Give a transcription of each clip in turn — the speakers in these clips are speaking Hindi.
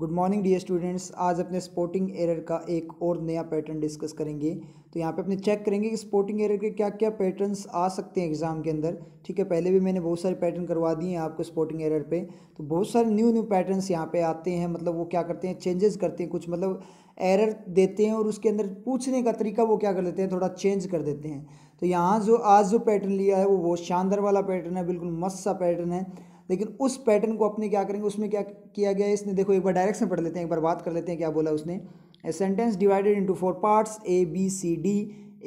गुड मॉर्निंग डियर स्टूडेंट्स, आज अपने स्पॉटिंग एरर का एक और नया पैटर्न डिस्कस करेंगे। तो यहाँ पे अपने चेक करेंगे कि स्पॉटिंग एरर के क्या क्या पैटर्न्स आ सकते हैं एग्ज़ाम के अंदर। ठीक है, पहले भी मैंने बहुत सारे पैटर्न करवा दिए हैं आपको स्पॉटिंग एरर पे। तो बहुत सारे न्यू पैटर्न्स यहाँ पे आते हैं, मतलब वो क्या करते हैं, चेंजेस करते हैं, कुछ मतलब एरर देते हैं और उसके अंदर पूछने का तरीका वो क्या कर लेते हैं, थोड़ा चेंज कर देते हैं। तो यहाँ जो आज जो पैटर्न लिया है वो बहुत शानदार वाला पैटर्न है, बिल्कुल मस्त सा पैटर्न है। लेकिन उस पैटर्न को अपने क्या करेंगे, उसमें क्या किया गया है इसने, देखो एक बार डायरेक्शन पढ़ लेते हैं, एक बार बात कर लेते हैं क्या बोला उसने। A sentence divided into 4 parts A B C D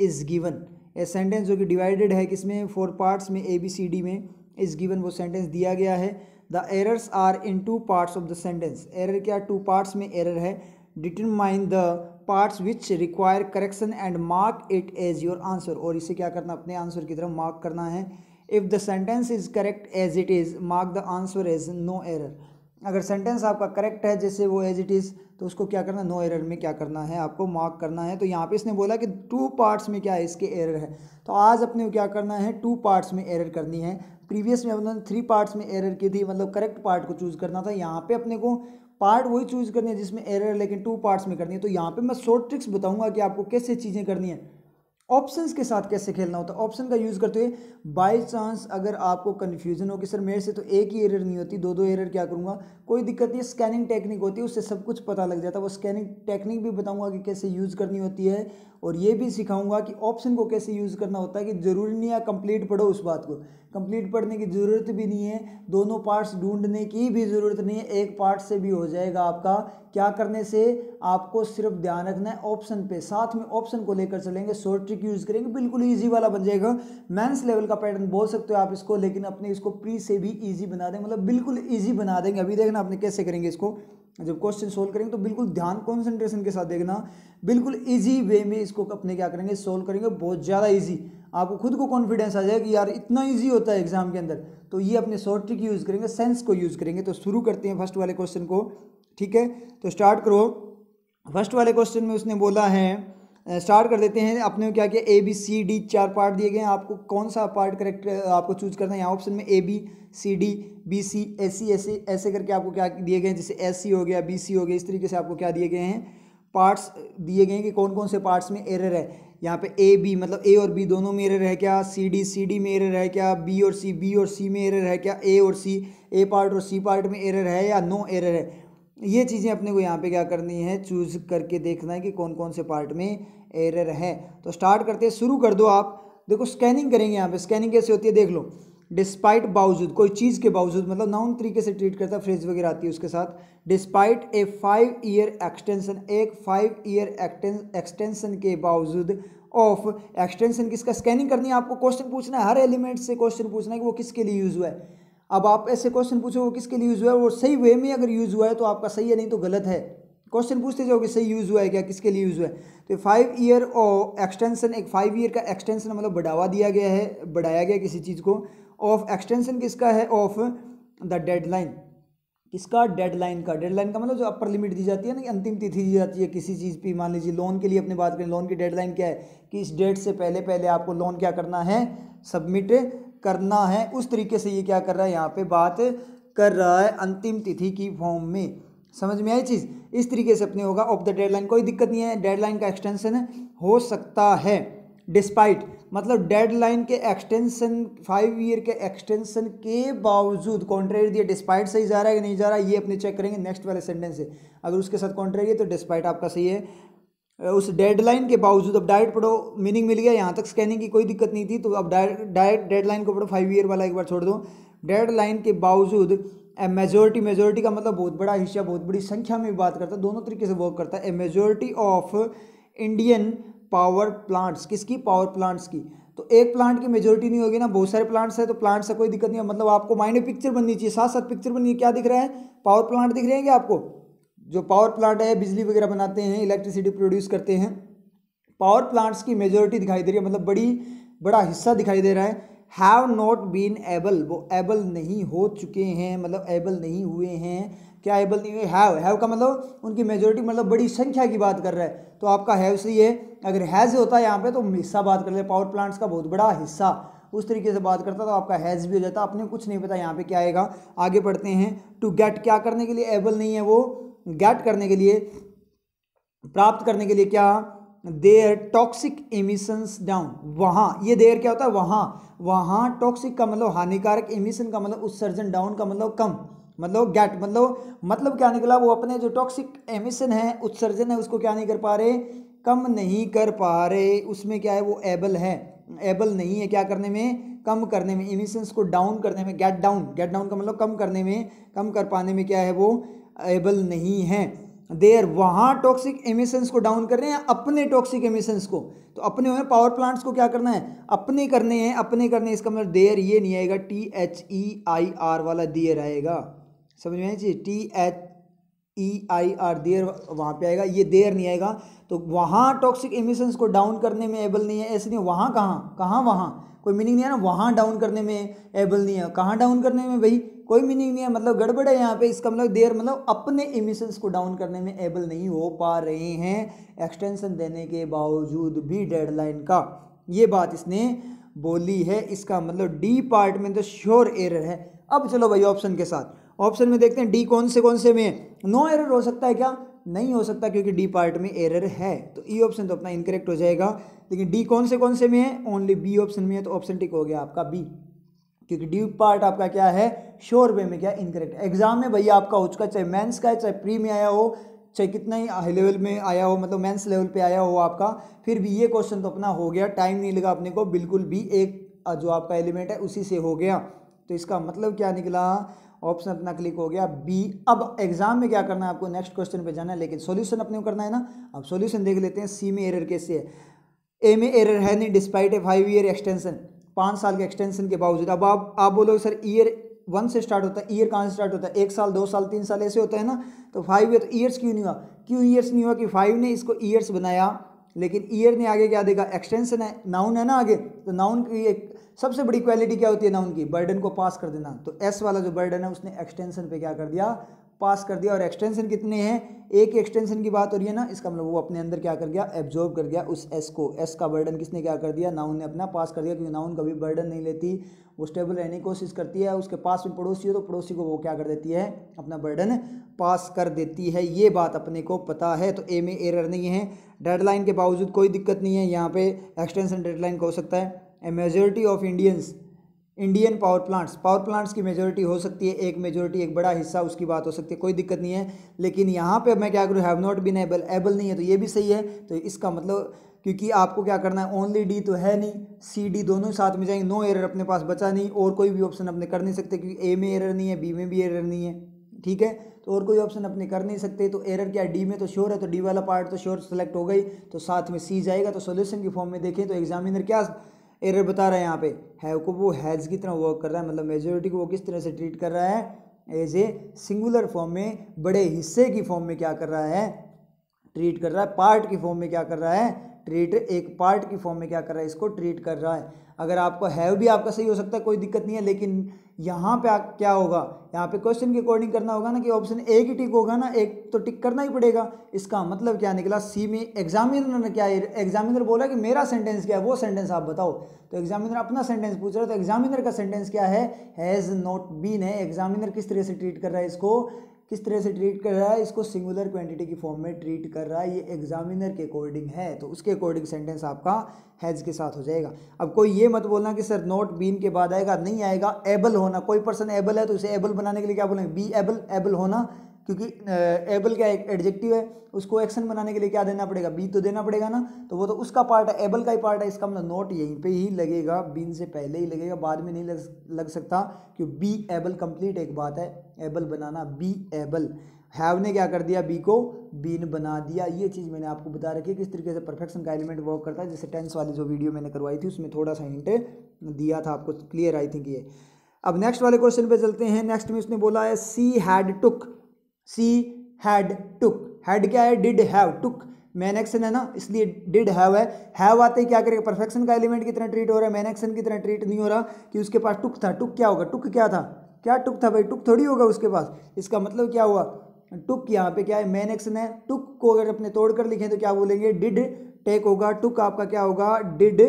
is given. A sentence जो कि डिवाइडेड है किसमें, 4 पार्ट्स में, ए बी सी डी में, इज़ गिवन वो सेंटेंस दिया गया है। The errors are in 2 parts of the sentence. Error क्या 2 पार्ट्स में एरर है। Determine the parts which require correction and mark it as your answer. और इसे क्या करना, अपने आंसर की तरफ मार्क करना है। If the sentence is correct as it is mark the answer as no error. अगर सेंटेंस आपका करेक्ट है जैसे वो एज इट इज़, तो उसको क्या करना, नो एरर में क्या करना है, आपको मार्क करना है। तो यहाँ पे इसने बोला कि 2 पार्ट्स में क्या है, इसके एरर है। तो आज अपने को क्या करना है, 2 पार्ट्स में एरर करनी है। प्रीवियस में अपने 3 पार्ट्स में एरर की थी, मतलब करेक्ट पार्ट को चूज़ करना था। यहाँ पर अपने को पार्ट वही चूज़ करनी है जिसमें एरर, लेकिन 2 पार्ट्स में करनी है। तो यहाँ पर मैं शॉर्ट ट्रिक्स बताऊँगा कि आपको कैसे चीज़ें करनी है, ऑप्शंस के साथ कैसे खेलना होता है, ऑप्शन का यूज़ करते हुए। बाय चांस अगर आपको कन्फ्यूजन हो कि सर मेरे से तो एक ही एरर नहीं होती, 2-2 एरर क्या करूँगा, कोई दिक्कत नहीं, स्कैनिंग टेक्निक होती है, उससे सब कुछ पता लग जाता है। वो स्कैनिंग टेक्निक भी बताऊँगा कि कैसे यूज़ करनी होती है, और ये भी सिखाऊंगा कि ऑप्शन को कैसे यूज़ करना होता है। कि ज़रूरी नहीं है कंप्लीट पढ़ो, उस बात को कंप्लीट पढ़ने की ज़रूरत भी नहीं है, दोनों पार्ट्स ढूंढने की भी ज़रूरत नहीं है, एक पार्ट से भी हो जाएगा आपका। क्या करने से आपको सिर्फ ध्यान रखना है ऑप्शन पे, साथ में ऑप्शन को लेकर चलेंगे, शॉर्ट ट्रिक यूज़ करेंगे, बिल्कुल ईजी वाला बन जाएगा। मेंस लेवल का पैटर्न बोल सकते हो आप इसको, लेकिन अपने इसको प्री से भी ईजी बना देंगे, मतलब बिल्कुल ईजी बना देंगे। अभी देखना अपने कैसे करेंगे इसको, जब क्वेश्चन सोल्व करेंगे तो बिल्कुल ध्यान कंसंट्रेशन के साथ देखना, बिल्कुल इजी वे में इसको अपने क्या करेंगे, सोल्व करेंगे। बहुत ज़्यादा इजी, आपको खुद को कॉन्फिडेंस आ जाएगा कि यार इतना इजी होता है एग्जाम के अंदर। तो ये अपने शॉर्ट ट्रिक यूज़ करेंगे, सेंस को यूज़ करेंगे। तो शुरू करते हैं फर्स्ट वाले क्वेश्चन को, ठीक है। तो स्टार्ट करो, फर्स्ट वाले क्वेश्चन में उसने बोला है, स्टार्ट कर देते हैं। अपने क्या किया, A B C D 4 part दिए गए हैं, आपको कौन सा पार्ट करेक्ट आपको चूज करना है। यहाँ ऑप्शन में A B C D, B C, S C, ऐसे ऐसे करके आपको क्या दिए गए हैं, जैसे एस सी हो गया, बी सी हो गया, इस तरीके से आपको क्या दिए गए हैं, पार्ट्स दिए गए हैं कि कौन कौन से पार्ट्स में एरर है। यहाँ पे ए बी मतलब ए और बी दोनों में एरर है क्या, सी डी में एरर है क्या, बी और सी में एरर है क्या, ए पार्ट और सी पार्ट में एरर है या नो एरर है। ये चीज़ें अपने को यहाँ पे क्या करनी है, चूज़ करके देखना है कि कौन कौन से पार्ट में एरर है। तो स्टार्ट करते हैं, शुरू कर दो आप। देखो स्कैनिंग करेंगे, यहाँ पे स्कैनिंग कैसे होती है देख लो। डिस्पाइट बावजूद, कोई चीज़ के बावजूद, मतलब नाउन तरीके से ट्रीट करता है, फ्रेज वगैरह आती है उसके साथ। डिस्पाइट ए 5 ईयर एक्सटेंशन, एक 5 ईयर एक्सटेंशन के बावजूद ऑफ। एक्सटेंशन किसका, स्कैनिंग करनी है आपको, क्वेश्चन पूछना है, हर एलिमेंट से क्वेश्चन पूछना है कि वो किसके लिए यूज़ हुआ है। अब आप ऐसे क्वेश्चन पूछो वो किसके लिए यूज़ हुआ है, वो सही वे में अगर यूज़ हुआ है तो आपका सही है, नहीं तो गलत है। क्वेश्चन पूछते जाओगे सही यूज़ हुआ है क्या, किसके लिए यूज़ हुआ है। तो 5 ईयर और एक्सटेंशन, एक 5 ईयर का एक्सटेंशन मतलब बढ़ावा दिया गया है, बढ़ाया गया किसी चीज़ को। ऑफ एक्सटेंशन किसका है, ऑफ द डेडलाइन, किसका, डेडलाइन का। डेडलाइन का मतलब जो अपर लिमिट दी जाती है ना, कि अंतिम तिथि दी जाती है किसी चीज़ पे। मान लीजिए लोन के लिए अपने बात करें, लोन की डेडलाइन क्या है, कि इस डेट से पहले पहले आपको लोन क्या करना है, सबमिट करना है। उस तरीके से ये क्या कर रहा है, यहाँ पे बात कर रहा है अंतिम तिथि की फॉर्म में। समझ में आई चीज़, इस तरीके से अपने होगा। ऑफ द डेडलाइन, कोई दिक्कत नहीं है, डेडलाइन का एक्सटेंशन हो सकता है। डिस्पाइट मतलब डेडलाइन के एक्सटेंशन, 5 ईयर के एक्सटेंशन के बावजूद। कॉन्ट्रेरी दिया, डिस्पाइट सही जा रहा है कि नहीं जा रहा है ये अपने चेक करेंगे नेक्स्ट वाले सेंटेंस से। अगर उसके साथ कॉन्ट्रेरी है तो डिस्पाइट आपका सही है। उस डेडलाइन के बावजूद, अब डायरेक्ट पढ़ो, मीनिंग मिल गया, यहाँ तक स्कैनिंग की कोई दिक्कत नहीं थी। तो अब डायरेक्ट डेडलाइन को पढ़ो, 5 ईयर वाला एक बार छोड़ दो। डेडलाइन के बावजूद ए मेजोरिटी, मेजोरिटी का मतलब बहुत बड़ा हिस्सा, बहुत बड़ी संख्या में बात करता है, दोनों तरीके से वर्क करता है। A majority of Indian power plants, किसकी, पावर प्लांट्स की। तो एक प्लांट की मेजोरिटी नहीं होगी ना, बहुत सारे प्लांट्स है तो प्लांट्स से कोई दिक्कत नहीं है। मतलब आपको माइंड में पिक्चर बननी चाहिए, साथ साथ पिक्चर बननी है। क्या दिख रहा है, पावर प्लांट दिख रहे हैं क्या आपको, जो पावर प्लांट है, बिजली वगैरह बनाते हैं, इलेक्ट्रिसिटी प्रोड्यूस करते हैं। पावर प्लांट्स की मेजोरिटी दिखाई दे रही है, मतलब बड़ा हिस्सा दिखाई दे रहा है। हैव नॉट बीन एबल, वो एबल नहीं हो चुके हैं, मतलब एबल नहीं हुए हैं। क्या एबल नहीं हुए, हैव, हैव का मतलब उनकी मेजोरिटी, मतलब बड़ी संख्या की बात कर रहा है। तो आपका हैव सही है। अगर हैज़ होता है यहाँ पे तो हिस्सा बात कर ले, पावर प्लांट्स का बहुत बड़ा हिस्सा, उस तरीके से बात करता तो आपका हैज़ भी हो जाता। अपने कुछ नहीं पता यहाँ पे क्या आएगा, आगे बढ़ते हैं। टू गेट, क्या करने के लिए एबल नहीं है वो, गेट करने के लिए, प्राप्त करने के लिए क्या, देयर टॉक्सिक इमिशंस डाउन, वहाँ, ये देयर क्या होता है, वहाँ, वहाँ टॉक्सिक का मतलब हानिकारक, इमिशन का मतलब उत्सर्जन, डाउन का मतलब कम, मतलब गेट मतलब क्या निकला, वो अपने जो टॉक्सिक एमिशन है, उत्सर्जन है, उसको क्या नहीं कर पा रहे, कम नहीं कर पा रहे, उसमें क्या है वो एबल है, एबल नहीं है क्या करने में, कम करने में, इमिशंस को डाउन करने में, गेट डाउन का मतलब कम करने में, कम कर पाने में क्या है वो एबल नहीं है। देयर वहाँ टॉक्सिक एमिशंस को डाउन कर रहे हैं, अपने टॉक्सिक एमिशंस को, तो अपने में पावर प्लांट्स को क्या करना है, अपने करने हैं, अपने करने, इसका मतलब देयर ये नहीं आएगा, THEIR वाला देयर आएगा, समझ में आई चीज़, THEIR देयर वहाँ पे आएगा, ये देयर नहीं आएगा। तो वहाँ टॉक्सिक एमिशंस को डाउन करने में एबल नहीं है, ऐसे नहीं वहाँ, कहाँ कहाँ, वहाँ कोई मीनिंग नहीं है ना, वहाँ डाउन करने में एबल नहीं है, कहाँ डाउन करने में, भाई कोई मीनिंग नहीं है, मतलब गड़बड़ है यहाँ पे, इसका मतलब देयर मतलब अपने इमिशंस को डाउन करने में एबल नहीं हो पा रहे हैं एक्सटेंशन देने के बावजूद भी डेडलाइन का, ये बात इसने बोली है, इसका मतलब डी पार्ट में तो श्योर एरर है। अब चलो भाई ऑप्शन के साथ, ऑप्शन में देखते हैं डी कौन से में नो एरर हो सकता है क्या, नहीं हो सकता क्योंकि डी पार्ट में एरर है, तो ई ऑप्शन तो अपना इनकरेक्ट हो जाएगा, लेकिन डी कौन से में है, ओनली बी ऑप्शन में है, तो ऑप्शन टिक हो गया आपका बी, क्योंकि डी पार्ट आपका क्या है, श्योर वे में क्या इनकरेक्ट। एग्जाम में भैया आपका हो चुका, चाहे मेंस का है, चाहे प्री में आया हो, चाहे कितना ही हाई लेवल में आया हो, मतलब मेंस लेवल पे आया हो आपका, फिर भी ये क्वेश्चन तो अपना हो गया, टाइम नहीं लगा अपने को, बिल्कुल भी एक जो आपका एलिमेंट है उसी से हो गया, तो इसका मतलब क्या निकला, ऑप्शन अपना क्लिक हो गया बी। अब एग्जाम में क्या करना है आपको, नेक्स्ट क्वेश्चन पे जाना है, लेकिन सॉल्यूशन अपने को करना है ना। अब सॉल्यूशन देख लेते हैं, सी में एरर कैसे है, ए में एरर है नहीं, डिस्पाइट ए 5 ईयर एक्सटेंशन, 5 साल के एक्सटेंशन के बावजूद। अब आप बोलोगे सर ईयर 1 से स्टार्ट होता है, ईयर कहाँ से स्टार्ट होता है, 1 साल 2 साल 3 साल ऐसे होता है ना, तो 5 ईयर, तो ईयर्स क्यों नहीं हुआ, क्यों ईयर्स नहीं हुआ कि 5 ने इसको ईयर्स बनाया, लेकिन ईयर ने आगे क्या देखा, एक्सटेंशन है, नाउन है ना आगे, तो नाउन की एक सबसे बड़ी क्वालिटी क्या होती है, नाउन की, बर्डन को पास कर देना, तो एस वाला जो बर्डन है उसने एक्सटेंशन पे क्या कर दिया, पास कर दिया, और एक्सटेंशन कितने हैं, एक एक्सटेंशन की बात हो रही है ना, इसका मतलब वो अपने अंदर क्या कर गया, एब्जॉर्ब कर गया उस एस को, एस का बर्डन किसने क्या कर दिया, नाउन ने अपना पास कर दिया, क्योंकि नाउन कभी बर्डन नहीं लेती, वो स्टेबल रहने की कोशिश करती है, उसके पास में पड़ोसी हो तो पड़ोसी को वो क्या कर देती है, अपना बर्डन पास कर देती है, ये बात अपने को पता है। तो ए में एरर नहीं है, डेडलाइन के बावजूद कोई दिक्कत नहीं है, यहाँ पे एक्सटेंशन डेडलाइन का हो सकता है। A majority of Indians, Indian power plants, power plants की मेजोरिटी हो सकती है, एक मेजोरिटी एक बड़ा हिस्सा उसकी बात हो सकती है, कोई दिक्कत नहीं है, लेकिन यहाँ पे मैं क्या करूँ, have not been able, able नहीं है तो ये भी सही है, तो इसका मतलब क्योंकि आपको क्या करना है, ओनली डी तो है नहीं, सी डी दोनों साथ में जाएंगे, नो एरर अपने पास बचा नहीं, और कोई भी ऑप्शन अपने कर नहीं सकते, क्योंकि ए में एरर नहीं है, बी में भी एरर नहीं है, ठीक है, तो और कोई ऑप्शन अपने कर नहीं सकते, तो एरर क्या, डी में तो श्योर है, तो डी वाला पार्ट तो श्योर सेलेक्ट हो गई, तो साथ में सी जाएगा। तो सोल्यूशन की फॉर्म में देखें तो एग्जामिनर क्या एरर बता रहा है यहाँ पे, हैव को वो हैज़ की तरह वर्क कर रहा है, मतलब मेजोरिटी को वो किस तरह से ट्रीट कर रहा है, एज ए सिंगुलर फॉर्म में, बड़े हिस्से की फॉर्म में क्या कर रहा है, ट्रीट कर रहा है, पार्ट की फॉर्म में क्या कर रहा है, ट्रीट, एक पार्ट की फॉर्म में क्या कर रहा है, इसको ट्रीट कर रहा है। अगर आपको हैव भी आपका सही हो सकता है, कोई दिक्कत नहीं है, लेकिन यहाँ पे क्या होगा, यहाँ पे क्वेश्चन के अकॉर्डिंग करना होगा ना, कि ऑप्शन एक ही टिक होगा ना, एक तो टिक करना ही पड़ेगा। इसका मतलब क्या निकला, सी में एग्जामिनर ने क्या, एग्जामिनर बोला कि मेरा सेंटेंस क्या है, वो सेंटेंस आप बताओ, तो एग्जामिनर अपना सेंटेंस पूछ रहा है, तो एग्जामिनर का सेंटेंस क्या है, हैज़ नॉट बीन है, एग्जामिनर किस तरह से ट्रीट कर रहा है, इसको किस तरह से ट्रीट कर रहा है, इसको सिंगुलर क्वांटिटी की फॉर्म में ट्रीट कर रहा है, ये एग्जामिनर के अकॉर्डिंग है, तो उसके अकॉर्डिंग सेंटेंस आपका हैज़ के साथ हो जाएगा। अब कोई ये मत बोलना कि सर नॉट बीन के बाद आएगा, नहीं आएगा, एबल होना, कोई पर्सन एबल है तो उसे एबल बनाने के लिए क्या बोलेंगे, बी एबल, एबल होना, क्योंकि एबल क्या एक एडजेक्टिव है, उसको एक्शन बनाने के लिए क्या देना पड़ेगा, बी तो देना पड़ेगा ना, तो वो तो उसका पार्ट है, एबल का ही पार्ट है, इसका मतलब नोट यहीं पे ही लगेगा, बीन से पहले ही लगेगा, बाद में नहीं लग सकता, क्यों, बी एबल कंप्लीट एक बात है, एबल बनाना, बी एबल। हैव ने क्या कर दिया, बी को बीन बना दिया, ये चीज़ मैंने आपको बता रखी है, किस तरीके से परफेक्शन का एलिमेंट वर्क करता है, जैसे टेंस वाली जो वीडियो मैंने करवाई थी उसमें थोड़ा सा हिंट दिया था आपको, क्लियर आई थिंक ये। अब नेक्स्ट वाले क्वेश्चन पर चलते हैं, नेक्स्ट में उसने बोला है she had took, she had took, had क्या है, did have, took main action है ना, इसलिए डिड हैव है, हैव आते ही क्या करेगा, परफेक्शन का एलिमेंट की तरह ट्रीट हो रहा है, मैन एक्शन की तरह ट्रीट नहीं हो रहा, कि उसके पास टुक था, टुक क्या होगा, टुक क्या था, क्या टुक था भाई, टुक थोड़ी होगा उसके पास, इसका मतलब क्या हुआ, टुक यहाँ पे क्या है, मैन एक्शन है, टुक को अगर अपने तोड़ कर लिखें तो क्या बोलेंगे, डिड टेक होगा, टुक आपका क्या होगा, डिड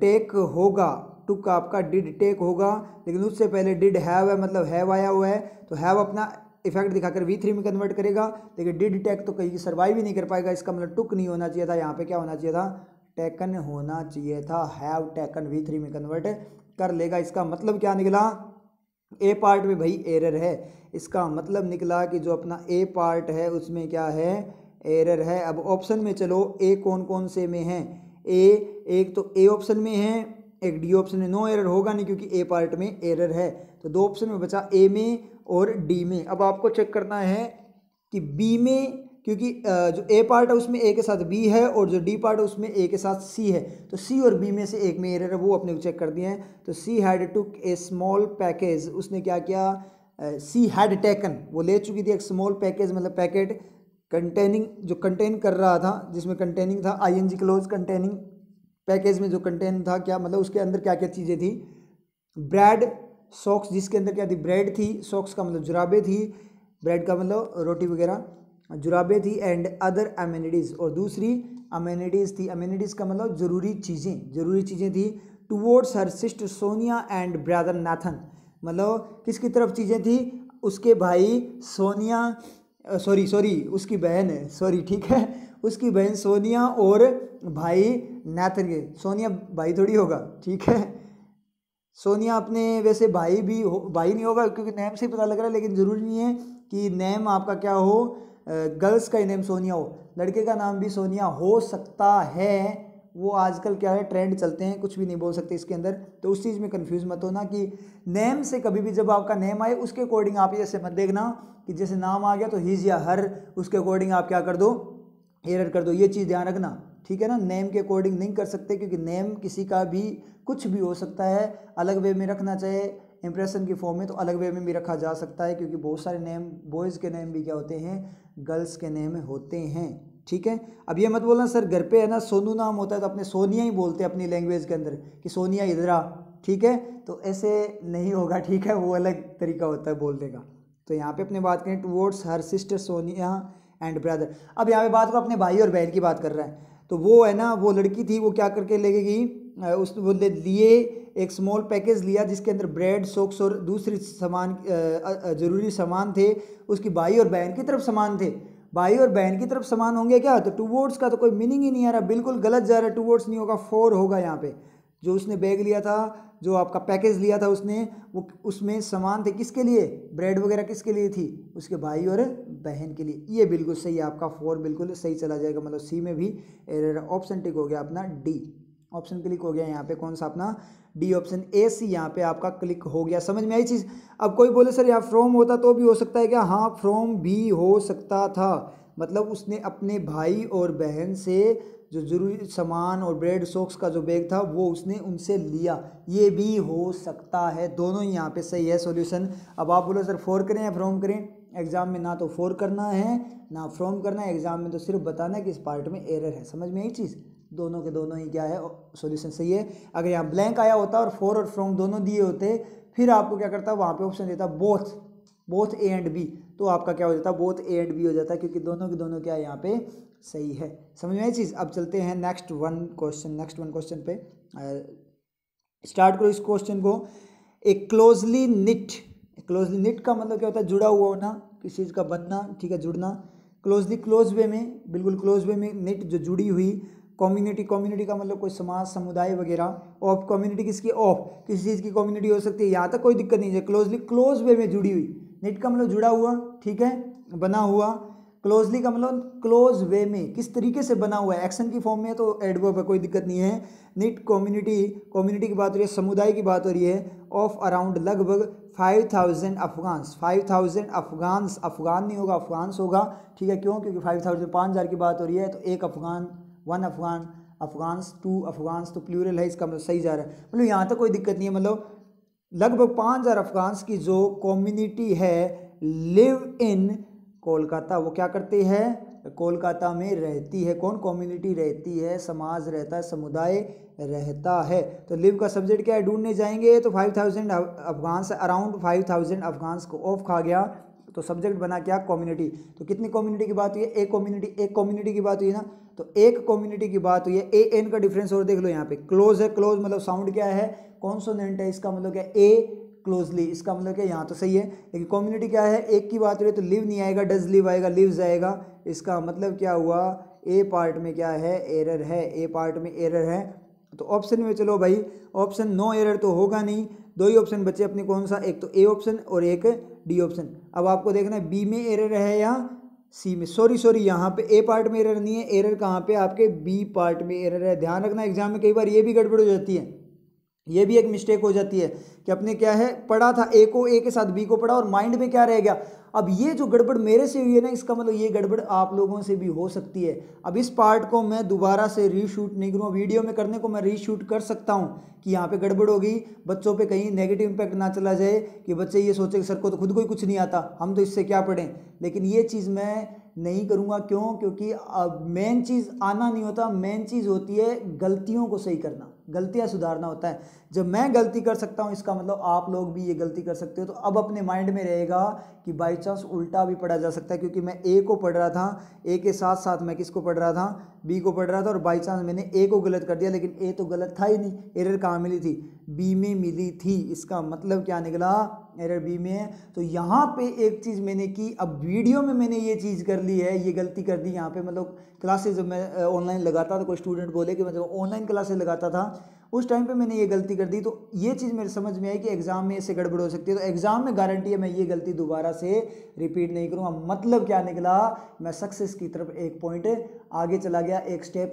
टेक होगा, टुक आपका डिड टेक होगा, लेकिन उससे पहले डिड हैव है, मतलब हैव आया हुआ है, तो हैव अपना इफेक्ट दिखाकर V3 में कन्वर्ट करेगा। देखिए डी डिटेक्ट तो कहीं सर्वाइव ही नहीं कर पाएगा, इसका मतलब टुक नहीं होना चाहिए था, यहाँ पे क्या होना चाहिए था, टेकन होना चाहिए था। हैव टेकन V3 में कन्वर्ट कर लेगा। इसका मतलब क्या निकला, ए पार्ट में भाई एरर है। इसका मतलब निकला कि जो अपना ए पार्ट है उसमें क्या है, एरर है। अब ऑप्शन में चलो, ए कौन कौन से में है, ए एक तो ए ऑप्शन में है, एक डी ऑप्शन में। नो एरर होगा नहीं क्योंकि ए पार्ट में एरर है, तो दो ऑप्शन में बचा ए में और डी में। अब आपको चेक करना है कि बी में, क्योंकि जो ए पार्ट है उसमें ए के साथ बी है और जो डी पार्ट है उसमें ए के साथ सी है, तो सी और बी में से एक में एरर है, वो अपने को चेक कर दिए हैं। तो she had took a small package, उसने क्या किया, सी हैड टेकन, वो ले चुकी थी एक स्मॉल पैकेज, मतलब पैकेट कंटेनिंग, जो कंटेन कर रहा था, जिसमें कंटेनिंग था I N G clause, containing package में जो कंटेन था, क्या मतलब उसके अंदर क्या क्या चीज़ें थी, ब्रेड, सॉक्स, जिसके अंदर क्या थी, ब्रेड थी, सॉक्स का मतलब जुराबे थी, ब्रेड का मतलब रोटी वगैरह, जुराबे थी, एंड अदर अमेनिटीज़, और दूसरी अमेनिटीज़ थी, अमेनिटीज़ का मतलब ज़रूरी चीज़ें, ज़रूरी चीज़ें थी। Towards her sister Sonia and brother Nathan, मतलब किसकी तरफ चीज़ें थी, उसके भाई सोनिया, उसकी बहन, ठीक है, उसकी बहन सोनिया और भाई नाथन के, सोनिया भाई थोड़ी होगा, ठीक है, सोनिया अपने वैसे भाई भी भाई नहीं होगा क्योंकि नेम से ही पता लग रहा है, लेकिन ज़रूरी नहीं है कि नेम आपका क्या हो, गर्ल्स का ही नेम सोनिया हो, लड़के का नाम भी सोनिया हो सकता है, वो आजकल क्या है ट्रेंड चलते हैं, कुछ भी नहीं बोल सकते इसके अंदर, तो उस चीज़ में कंफ्यूज मत होना कि नेम से कभी भी जब आपका नेम आए उसके अकॉर्डिंग आप जैसे मत देखना कि जैसे नाम आ गया तो हिज या हर, उसके अकॉर्डिंग आप क्या कर दो, एरर कर दो, ये चीज़ ध्यान रखना, ठीक है ना। नेम के अकॉर्डिंग नहीं कर सकते क्योंकि नेम किसी का भी कुछ भी हो सकता है, अलग वे में रखना चाहे इंप्रेशन की फॉर्म में तो अलग वे में भी रखा जा सकता है, क्योंकि बहुत सारे नेम बॉयज़ के नेम भी क्या होते हैं, गर्ल्स के नेम होते हैं, ठीक है। अब ये मत बोलना सर घर पे है ना सोनू नाम होता है तो अपने सोनिया ही बोलते हैं अपनी लैंग्वेज के अंदर कि सोनिया इधर आ, ठीक है, तो ऐसे नहीं होगा, ठीक है, वो अलग तरीका होता है बोलने का। तो यहाँ पे अपने बात करें towards her sister Sonia and brother, अब यहाँ पे बात करो अपने भाई और बहन की बात कर रहा है, तो वो है ना वो लड़की थी, वो क्या करके ले गई, उस लिए एक स्मॉल पैकेज लिया जिसके अंदर ब्रेड, सॉक्स और दूसरी सामान, ज़रूरी सामान थे, उसकी भाई और बहन की तरफ सामान थे, भाई और बहन की तरफ सामान होंगे क्या, तो टूवर्ड्स का तो कोई मीनिंग ही नहीं आ रहा, बिल्कुल गलत जा रहा है, टूवर्ड्स नहीं होगा, फोर होगा। यहाँ पे जो उसने बैग लिया था, जो आपका पैकेज लिया था उसने, वो उसमें सामान थे किसके लिए, ब्रेड वगैरह किसके लिए थी, उसके भाई और बहन के लिए, ये बिल्कुल सही है आपका फोर, बिल्कुल सही चला जाएगा, मतलब सी में भी एरर, ऑप्शन टिक हो गया अपना डी, ऑप्शन क्लिक हो गया यहाँ पे कौन सा अपना डी ऑप्शन, ए सी यहाँ पे आपका क्लिक हो गया। समझ में आई चीज़। अब कोई बोले सर यहाँ फ्रॉम होता तो भी हो सकता है क्या, हाँ फ्रॉम भी हो सकता था, मतलब उसने अपने भाई और बहन से जो ज़रूरी सामान और ब्रेड सॉक्स का जो बैग था वो उसने उनसे लिया, ये भी हो सकता है, दोनों ही यहाँ पे सही है सॉल्यूशन। अब आप बोलो सर फोर करें या फ्रॉम करें, एग्ज़ाम में ना तो फोर करना है ना फ्रॉम करना है, एग्ज़ाम में तो सिर्फ बताना है कि इस पार्ट में एरर है। समझ में आई चीज़। दोनों के दोनों ही क्या है सॉल्यूशन सही है। अगर यहाँ ब्लैंक आया होता और फ्रॉम दोनों दिए होते फिर आपको क्या करता, वहाँ पे ऑप्शन देता बोथ ए एंड बी, तो आपका क्या हो जाता, बोथ ए एंड बी हो जाता, क्योंकि दोनों के दोनों क्या है यहाँ पे सही है। समझ में आई चीज़। अब चलते हैं नेक्स्ट वन क्वेश्चन पे स्टार्ट करो इस क्वेश्चन को। एक क्लोजली निट का मतलब क्या होता है, जुड़ा हुआ होना, किसी चीज़ का बनना, ठीक है, जुड़ना। क्लोजली क्लोज वे में, बिल्कुल क्लोज वे में, निट जो जुड़ी हुई। कम्युनिटी का मतलब कोई समाज, समुदाय वगैरह। ऑफ कम्युनिटी किसकी, ऑफ किसी चीज़ की कम्युनिटी हो सकती है, यहाँ तक कोई दिक्कत नहीं है। क्लोजली क्लोज वे में जुड़ी हुई। नेट का मतलब जुड़ा हुआ, ठीक है, बना हुआ। क्लोजली का मतलब क्लोज वे में किस तरीके से बना हुआ है, एक्शन की फॉर्म में है तो एडवर्ब है, कोई दिक्कत नहीं है। नेट कम्युनिटी की बात हो रही है, समुदाय की बात हो रही है। ऑफ अराउंड लगभग 5000 अफगान्स, 5000 अफगान्स, अफगान नहीं होगा अफगान्स होगा, ठीक है, क्यों, क्योंकि 5000 की बात हो रही है, तो एक Afghan, one Afghan, Afghans, two Afghans, तो प्लूरल है, इसका मतलब सही जा रहा है। मतलब यहाँ तक कोई दिक्कत नहीं है। मतलब लगभग 5000 अफगान्स की जो कम्युनिटी है लिव इन कोलकाता, वो क्या करती है, कोलकाता में रहती है। कौन, कम्युनिटी रहती है, समाज रहता है, समुदाय रहता है। तो लिव का सब्जेक्ट क्या है, ढूंढने जाएंगे तो 5000 अफगान्स, अराउंड 5000 अफगान्स को ऑफ खा गया तो सब्जेक्ट बना क्या, कम्युनिटी। तो कितनी कम्युनिटी की बात हुई है, एक कम्युनिटी की बात हुई ना, तो एक कम्युनिटी की बात हुई है। ए एन का डिफरेंस और देख लो यहाँ पे। क्लोज है, क्लोज मतलब साउंड क्या है, कॉन्सोनेंट है, इसका मतलब क्या ए क्लोजली, इसका मतलब क्या, यहाँ तो सही है, लेकिन कम्युनिटी क्या है, एक की बात हो रही है तो लिव नहीं आएगा, डज लिव आएगा, लिव्स आएगा। इसका मतलब क्या हुआ, ए पार्ट में क्या है, एरर है, ए पार्ट में एरर है। तो ऑप्शन में चलो भाई, ऑप्शन नो एरर तो होगा नहीं, दो ही ऑप्शन बचे अपने, कौन सा, एक तो ए ऑप्शन और एक डी ऑप्शन। अब आपको देखना है बी में एरर है या सी में, सॉरी यहाँ पे ए पार्ट में एरर नहीं है, एरर कहाँ पे, आपके बी पार्ट में एरर है। ध्यान रखना एग्जाम में कई बार ये भी गड़बड़ हो जाती है, ये भी एक मिस्टेक हो जाती है कि अपने क्या है पढ़ा था, ए को ए के साथ बी को पढ़ा और माइंड में क्या रह गया। अब ये जो गड़बड़ मेरे से हुई है ना, इसका मतलब ये गड़बड़ आप लोगों से भी हो सकती है। अब इस पार्ट को मैं दोबारा से रीशूट नहीं करूँगा, वीडियो में करने को मैं रीशूट कर सकता हूँ कि यहाँ पे गड़बड़ हो गई, बच्चों पे कहीं नेगेटिव इम्पैक्ट ना चला जाए कि बच्चे ये सोचे कि सर को तो खुद को ही कुछ नहीं आता, हम तो इससे क्या पढ़ें। लेकिन ये चीज़ मैं नहीं करूँगा, क्यों, क्योंकि अब मेन चीज़ आना नहीं होता, मेन चीज़ होती है गलतियों को सही करना, गलतियाँ सुधारना होता है। जब मैं गलती कर सकता हूँ, इसका मतलब आप लोग भी ये गलती कर सकते हो। तो अब अपने माइंड में रहेगा कि बाई चांस उल्टा भी पढ़ा जा सकता है, क्योंकि मैं ए को पढ़ रहा था, ए के साथ साथ मैं किसको पढ़ रहा था, बी को पढ़ रहा था, और बाई चांस मैंने ए को गलत कर दिया, लेकिन ए तो गलत था ही नहीं, एरर कहाँ मिली थी, बी में मिली थी। इसका मतलब क्या निकला, एरर बी में है। तो यहाँ पे एक चीज़ मैंने की, अब वीडियो में मैंने ये चीज़ कर ली है, ये गलती कर दी यहाँ पे। मतलब क्लासेस जब मैं ऑनलाइन लगाता था, कोई स्टूडेंट बोले कि मैं जब ऑनलाइन क्लासेस लगाता था उस टाइम पे मैंने ये गलती कर दी, तो ये चीज़ मेरे समझ में आई कि एग्ज़ाम में इससे गड़बड़ हो सकती है। तो एग्ज़ाम में गारंटी है मैं ये गलती दोबारा से रिपीट नहीं करूँगा। मतलब क्या निकला, मैं सक्सेस की तरफ एक पॉइंट आगे चला गया, एक स्टेप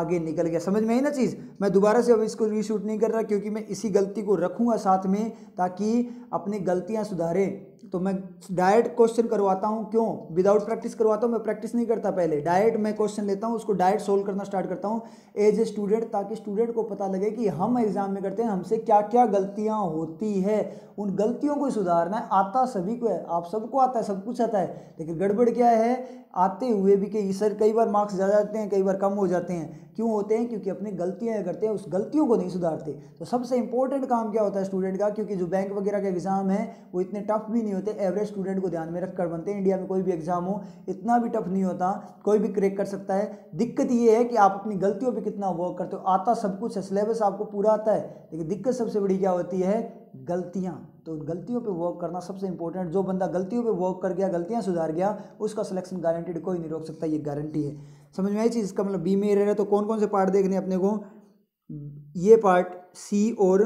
आगे निकल गया। समझ में आई ना चीज़। मैं दोबारा से अब इसको रीशूट नहीं कर रहा, क्योंकि मैं इसी गलती को रखूँगा साथ में, ताकि अपनी गलतियाँ सुधारें। तो मैं डायरेक्ट क्वेश्चन करवाता हूँ, क्यों, विदाउट प्रैक्टिस करवाता हूँ, मैं प्रैक्टिस नहीं करता पहले, डायरेक्ट मैं क्वेश्चन लेता हूँ, उसको डायरेक्ट सोल्व करना स्टार्ट करता हूँ एज ए स्टूडेंट, ताकि स्टूडेंट को पता लगे कि हम एग्जाम में करते हैं, हमसे क्या क्या गलतियाँ होती है, उन गलतियों को सुधारना है। आता सभी को है, आप सबको आता है, सब कुछ आता है, लेकिन गड़बड़ क्या है, आते हुए भी कि सर कई बार मार्क्स ज़्यादा आते हैं, कई बार कम हो जाते हैं, क्यों होते हैं, क्योंकि अपनी गलतियाँ करते हैं, उस गलतियों को नहीं सुधारते। तो सबसे इंपॉर्टेंट काम क्या होता है स्टूडेंट का, क्योंकि जो बैंक वगैरह के एग्जाम है वो इतने टफ भी नहीं होते, एवरेज स्टूडेंट को ध्यान में रखकर बनते हैं। इंडिया में कोई भी एग्जाम हो इतना भी टफ नहीं होता, कोई भी क्रैक कर सकता है। दिक्कत ये है कि आप अपनी गलतियों पर कितना वर्क करते हो। आता सब कुछ है, सिलेबस आपको पूरा आता है, लेकिन दिक्कत सबसे बड़ी क्या होती है, गलतियाँ। तो गलतियों पे वर्क करना सबसे इंपॉर्टेंट। जो बंदा गलतियों पे वर्क कर गया, गलतियाँ सुधार गया, उसका सिलेक्शन गारंटीड, कोई नहीं रोक सकता, ये गारंटी है। समझ में आई चीज़। इसका मतलब बी में एरर है, तो कौन कौन से पार्ट देखने अपने को, ये पार्ट, सी और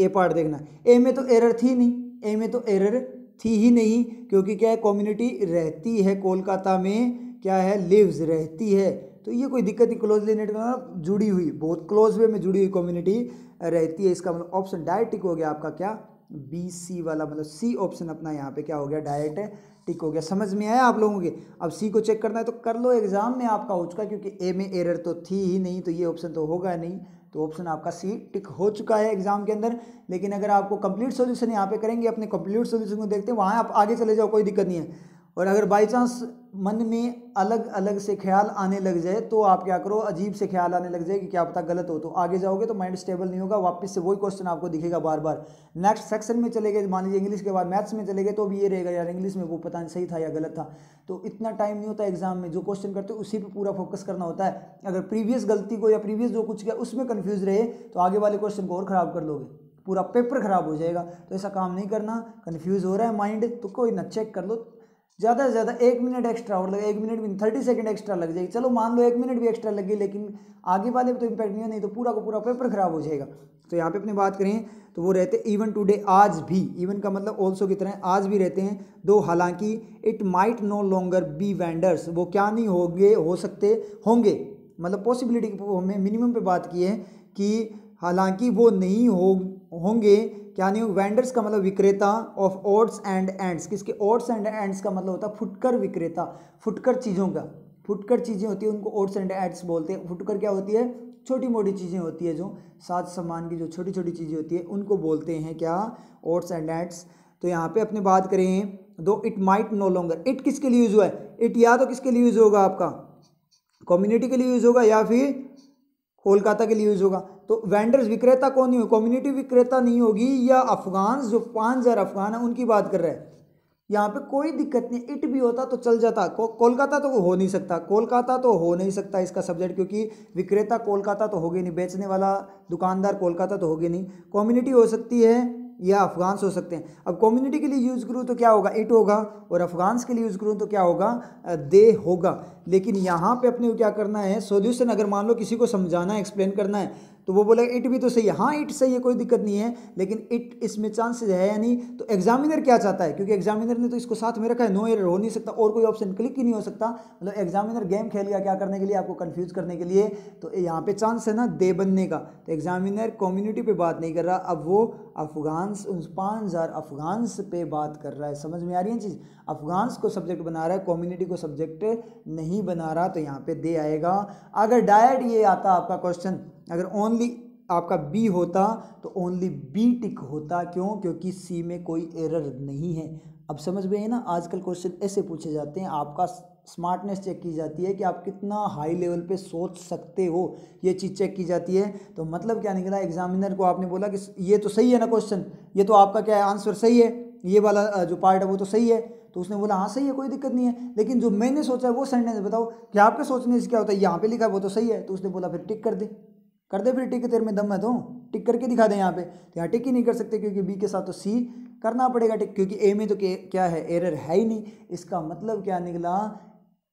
ए पार्ट देखना। ए में तो एरर थी नहीं, ए में तो एरर थी ही नहीं, क्योंकि क्या है, कम्युनिटी रहती है कोलकाता में, क्या है, लिव्स रहती है, तो ये कोई दिक्कत नहीं, क्लोजली रिलेटेड जुड़ी हुई, बहुत क्लोज वे में जुड़ी हुई कम्युनिटी रहती है। इसका मतलब ऑप्शन डायरेक्ट टिक हो गया आपका, क्या, बी सी वाला, मतलब सी ऑप्शन अपना यहाँ पे क्या हो गया, डायरेक्ट टिक हो गया। समझ में आया आप लोगों के। अब सी को चेक करना है तो कर लो, एग्जाम में आपका हो चुका, क्योंकि ए में एरर तो थी ही नहीं, तो ये ऑप्शन तो होगा नहीं, तो ऑप्शन आपका सी टिक हो चुका है एग्जाम के अंदर। लेकिन अगर आपको कंप्लीट सॉल्यूशन यहाँ पे करेंगे, अपने कंप्लीट सॉल्यूशन को देखते हैं, वहाँ आप आगे चले जाओ, कोई दिक्कत नहीं है। और अगर बाई चांस मन में अलग अलग से ख्याल आने लग जाए, तो आप क्या करो, अजीब से ख्याल आने लग जाए कि क्या पता गलत हो, तो आगे जाओगे तो माइंड स्टेबल नहीं होगा, वापस से वही क्वेश्चन आपको दिखेगा बार बार। नेक्स्ट सेक्शन में चले गए, मान लीजिए इंग्लिश के बाद मैथ्स में चले गए, तो भी ये रहेगा यार इंग्लिश में वो पता नहीं सही था या गलत था। तो इतना टाइम नहीं होता एग्जाम में, जो क्वेश्चन करते हो उसी पर पूरा फोकस करना होता है। अगर प्रीवियस गलती को या प्रीवियस जो कुछ किया उसमें कन्फ्यूज़ रहे, तो आगे वाले क्वेश्चन को और ख़राब कर लोगे, पूरा पेपर ख़राब हो जाएगा। तो ऐसा काम नहीं करना। कन्फ्यूज़ हो रहा है माइंड तो कोई ना, चेक कर लो, ज़्यादा से ज़्यादा 1 मिनट एक्स्ट्रा और लगे, 1 मिनट भी 30 सेकंड एक्स्ट्रा लग जाएगी, चलो मान लो 1 मिनट भी एक्स्ट्रा लग गई, लेकिन आगे वाले तो इम्पैक्ट नहीं है, नहीं तो पूरा का पूरा पेपर ख़राब हो जाएगा। तो यहाँ पे अपने बात करें तो वो रहते इवन टुडे, आज भी, इवन का मतलब ऑल्सो की तरह आज भी रहते हैं दो, हालांकि it might no longer be vendors, वो क्या नहीं होंगे, हो सकते होंगे, मतलब पॉसिबिलिटी हमने मिनिमम पे बात की है कि हालांकि वो नहीं होंगे, क्या नहीं, वेंडर्स का मतलब विक्रेता, ऑफ ओट्स एंड एंड्स, किसके, ओट्स एंड एंड्स का मतलब होता है फुटकर विक्रेता, फुटकर चीज़ों का, फुटकर चीज़ें होती है उनको ओट्स एंड एंड्स बोलते हैं। फुटकर क्या होती है, छोटी मोटी चीज़ें होती है, जो साज सामान की जो छोटी छोटी चीज़ें होती है, उनको बोलते हैं क्या, ओट्स एंड एंड्स। तो यहाँ पे अपने बात करें दो, it might no longer, it किसके लिए यूज़ हुआ है, इट या तो किसके लिए यूज़ होगा, आपका कम्युनिटी के लिए यूज़ होगा या फिर कोलकाता के लिए यूज़ होगा। तो वेंडर्स विक्रेता कौन नहीं हो, कम्युनिटी विक्रेता नहीं होगी, या अफगान जो 5000 अफगान है उनकी बात कर रहा है। यहाँ पे कोई दिक्कत नहीं, इट भी होता तो चल जाता। कोलकाता तो हो नहीं सकता, कोलकाता तो हो नहीं सकता इसका सब्जेक्ट, क्योंकि विक्रेता कोलकाता तो होगी नहीं, बेचने वाला दुकानदार कोलकाता तो होगी नहीं। कम्युनिटी हो सकती है या अफ़गान्स हो सकते हैं। अब कम्युनिटी के लिए यूज़ करूँ तो क्या होगा, इट होगा, और अफ़गान्स के लिए यूज़ करूँ तो क्या होगा, दे होगा। लेकिन यहाँ पे अपने को क्या करना है, सॉल्यूशन अगर मान लो किसी को समझाना है, एक्सप्लेन करना है, तो वो बोलेगा इट भी तो सही है, हाँ इट सही है, कोई दिक्कत नहीं है, लेकिन इट इसमें चांसेस है या नहीं। तो एग्जामिनर क्या चाहता है, क्योंकि एग्जामिनर ने तो इसको साथ में रखा है, नो एरर हो नहीं सकता और कोई ऑप्शन क्लिक ही नहीं हो सकता, मतलब एग्जामिनर गेम खेल गया क्या करने के लिए, आपको कन्फ्यूज़ करने के लिए। तो यहाँ पे चांस है ना दे बनने का। तो एग्जामिनर कम्युनिटी पर बात नहीं कर रहा, अब वो अफ़गान्स, उन 5000 अफ़गान्स पे बात कर रहा है। समझ में आ रही है चीज़, अफ़गान्स को सब्जेक्ट बना रहा है, कम्युनिटी को सब्जेक्ट नहीं बना रहा, तो यहाँ पे दे आएगा। अगर डायरेक्ट ये आता आपका क्वेश्चन, अगर ओनली आपका बी होता तो ओनली बी टिक होता, क्यों, क्योंकि सी में कोई एरर नहीं है। अब समझ में है ना, आजकल क्वेश्चन ऐसे पूछे जाते हैं, आपका स्मार्टनेस चेक की जाती है कि आप कितना हाई लेवल पे सोच सकते हो, ये चीज़ चेक की जाती है। तो मतलब क्या निकला, एग्जामिनर को आपने बोला कि ये तो सही है ना क्वेश्चन, ये तो आपका क्या है आंसर सही है, ये वाला जो पार्ट है वो तो सही है। तो उसने बोला हाँ सही है, कोई दिक्कत नहीं है, लेकिन जो मैंने सोचा है वो सेंटेंस बताओ कि आपके सोचने से क्या होता है, यहाँ पर लिखा है वो तो सही है। तो उसने बोला फिर टिक कर दे, कर दे, फिर टिक, तेरे में दम है तो टिक करके दिखा दें। यहाँ पे तो यहाँ टिक ही नहीं कर सकते, क्योंकि बी के साथ तो सी करना पड़ेगा टिक, क्योंकि ए में तो क्या है, एरर है ही नहीं। इसका मतलब क्या निकला,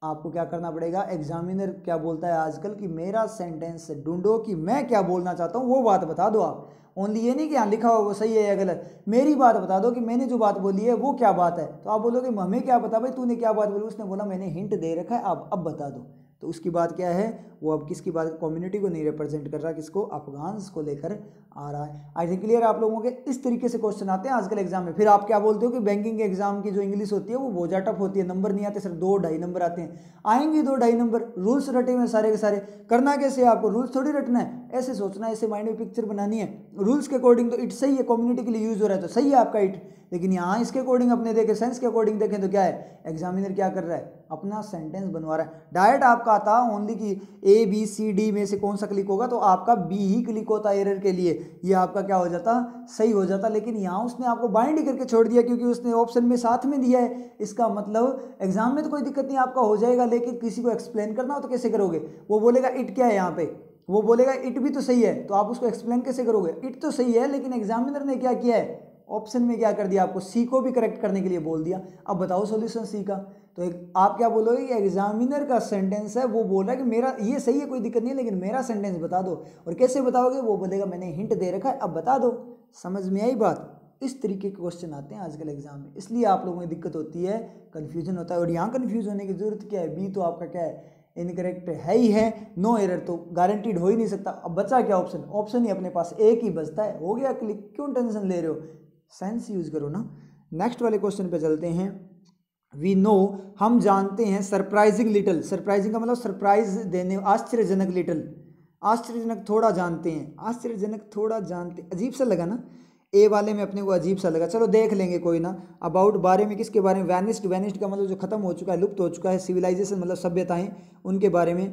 आपको क्या करना पड़ेगा, एग्जामिनर क्या बोलता है आजकल कि मेरा सेंटेंस ढूंढो कि मैं क्या बोलना चाहता हूँ, वो बात बता दो आप, ओनली ये नहीं कि यहाँ लिखा हो वो सही है या गलत, मेरी बात बता दो कि मैंने जो बात बोली है वो क्या बात है। तो आप बोलोगे हमें क्या पता भाई तूने क्या बात बोली, उसने बोला मैंने हिंट दे रखा है, आप अब बता दो। तो उसकी बात क्या है, वो अब किसकी बात, कम्युनिटी को नहीं रिप्रेजेंट कर रहा, किसको, अफ़गान्स को लेकर आ रहा है। आई थिंक क्लियर आप लोगों के, इस तरीके से क्वेश्चन आते हैं आजकल एग्जाम में। फिर आप क्या बोलते हो कि बैंकिंग के एग्जाम की जो इंग्लिश होती है वो बोझा टफ होती है, नंबर नहीं आते, सिर्फ 2-2.5 नंबर आते हैं। आएंगे 2-2.5 नंबर, रूल्स रटे हुए सारे के सारे, करना कैसे है आपको, रूल्स थोड़ी रटना है, ऐसे सोचना है, ऐसे माइंड में पिक्चर बनानी है। रूल्स के अकॉर्डिंग तो इट सही है, कम्युनिटी के लिए यूज़ हो रहा है तो सही है आपका इट, लेकिन यहाँ इसके अकॉर्डिंग अपने देखें, सेंस के अकॉर्डिंग देखें तो क्या है, एग्जामिनर क्या कर रहा है, अपना सेंटेंस बनवा रहा है। डायरेक्ट आपका आता ओनली कि ए बी सी डी में से कौन सा क्लिक होगा, तो आपका बी ही क्लिक होता एरर के लिए, ये आपका क्या हो जाता, सही हो जाता। लेकिन यहाँ उसने आपको बाइंड करके छोड़ दिया, क्योंकि उसने ऑप्शन में साथ में दिया है। इसका मतलब एग्जाम में तो कोई दिक्कत नहीं, आपका हो जाएगा, लेकिन किसी को एक्सप्लेन करना हो तो कैसे करोगे, वो बोलेगा इट क्या है, यहाँ पे वो बोलेगा इट भी तो सही है, तो आप उसको एक्सप्लेन कैसे करोगे, इट तो सही है। लेकिन एग्जामिनर ने क्या किया है, ऑप्शन में क्या कर दिया, आपको सी को भी करेक्ट करने के लिए बोल दिया। अब बताओ सॉल्यूशन सी का, तो आप क्या बोलोगे कि एग्जामिनर का सेंटेंस है, वो बोल रहा है कि मेरा ये सही है, कोई दिक्कत नहीं है, लेकिन मेरा सेंटेंस बता दो। और कैसे बताओगे, वो बोलेगा मैंने हिंट दे रखा है, अब बता दो। समझ में आई बात, इस तरीके के क्वेश्चन आते हैं आजकल एग्जाम में, इसलिए आप लोगों में दिक्कत होती है, कन्फ्यूजन होता है। और यहाँ कन्फ्यूज होने की जरूरत क्या है, बी तो आपका क्या है, इनकरेक्ट है ही है, नो एरर तो गारंटीड हो ही नहीं सकता। अब बचा क्या ऑप्शन, ऑप्शन ही अपने पास एक ही बचता है, हो गया क्लिक, क्यों टेंशन ले रहे हो, सेंस यूज़ करो ना। नेक्स्ट वाले क्वेश्चन पे चलते हैं। वी नो, हम जानते हैं, सरप्राइजिंग लिटिल, सरप्राइजिंग का मतलब सरप्राइज देने, आश्चर्यजनक लिटिल, आश्चर्यजनक थोड़ा जानते हैं, आश्चर्यजनक थोड़ा जानते, अजीब सा लगा ना, ए वाले में अपने को अजीब सा लगा, चलो देख लेंगे कोई ना। अबाउट बारे में, किसके बारे में, वैनिस्ड, वैनिस्ड का मतलब जो खत्म हो चुका है, लुप्त हो चुका है, सिविलाइजेशन मतलब सभ्यताएँ, उनके बारे में।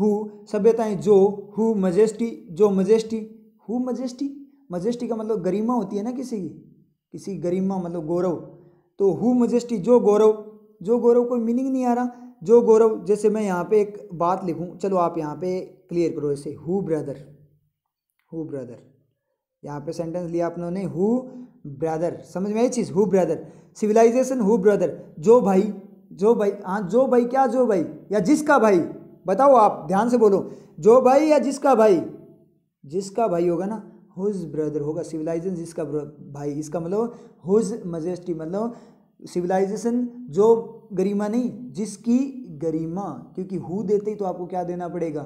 हु सभ्यताएँ, जो हु मजेस्टी, जो मजेस्टी, हु मजेस्टी, मजेस्टी का मतलब गरिमा होती है ना किसी की, किसी गरिमा मतलब गौरव, तो हु मजेस्टी जो गौरव, जो गौरव, कोई मीनिंग नहीं आ रहा, जो गौरव। जैसे मैं यहाँ पे एक बात लिखूँ, चलो आप यहाँ पे क्लियर करो इसे, हु ब्रदर, हु ब्रदर, यहाँ पे सेंटेंस लिया आपने उन्हें, हु ब्रदर, समझ में आई चीज़, who brother, civilization who brother, जो भाई, जो भाई, हाँ जो भाई, क्या जो भाई या जिसका भाई, बताओ आप ध्यान से बोलो, जो भाई या जिसका भाई, जिसका भाई होगा ना, हुज ब्रदर होगा, सिविलाइजेशन जिसका भाई, इसका मतलब हुज मजेस्टी मतलब सिविलाइजेशन जो गरिमा नहीं, जिसकी गरिमा, क्योंकि हु देते ही तो आपको क्या देना पड़ेगा,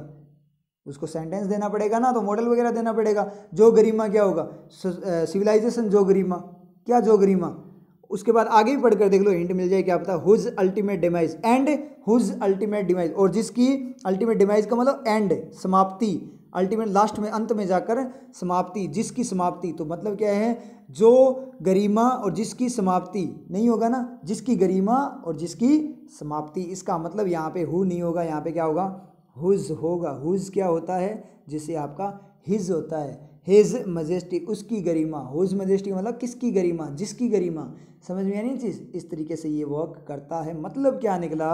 उसको सेंटेंस देना पड़ेगा ना, तो मॉडल वगैरह देना पड़ेगा। जो गरिमा क्या होगा, सिविलाइजेशन जो गरिमा, क्या जो गरिमा, उसके बाद आगे भी पढ़कर देख लो, हिंट मिल जाए क्या पता, whose ultimate demise, and whose ultimate demise, और जिसकी अल्टीमेट डिमाइज का मतलब एंड, समाप्ति, अल्टीमेट लास्ट में, अंत में जाकर समाप्ति, जिसकी समाप्ति। तो मतलब क्या है, जो गरिमा और जिसकी समाप्ति नहीं होगा ना, जिसकी गरिमा और जिसकी समाप्ति, इसका मतलब यहाँ पे हु नहीं होगा, यहाँ पे क्या होगा, हुज होगा। हुज क्या होता है, जिसे आपका हिज होता है, हिज मजेस्टी, उसकी गरिमा, हुज मजेस्टी मतलब किसकी गरिमा, जिसकी गरिमा। समझ में आ रही चीज़, इस तरीके से ये वर्क करता है। मतलब क्या निकला,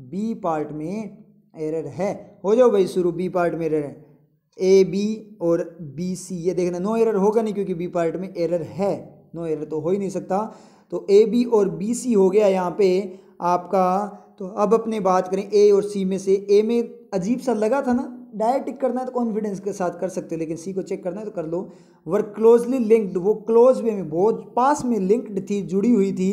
बी पार्ट में एरर है, हो जाओ भाई शुरू, बी पार्ट में एरर है, ए बी और बी सी, ये देखना नो एरर होगा नहीं, क्योंकि बी पार्ट में एरर है। नो एरर तो हो ही नहीं सकता। तो ए बी और बी सी हो गया यहाँ पे आपका। तो अब अपने बात करें ए और सी में से। ए में अजीब सा लगा था ना, डायरेक्ट टिक करना है तो कॉन्फिडेंस के साथ कर सकते हो, लेकिन सी को चेक करना है तो कर लो। वर्क क्लोजली लिंक्ड, वो क्लोज वे में बहुत पास में लिंक्ड थी, जुड़ी हुई थी।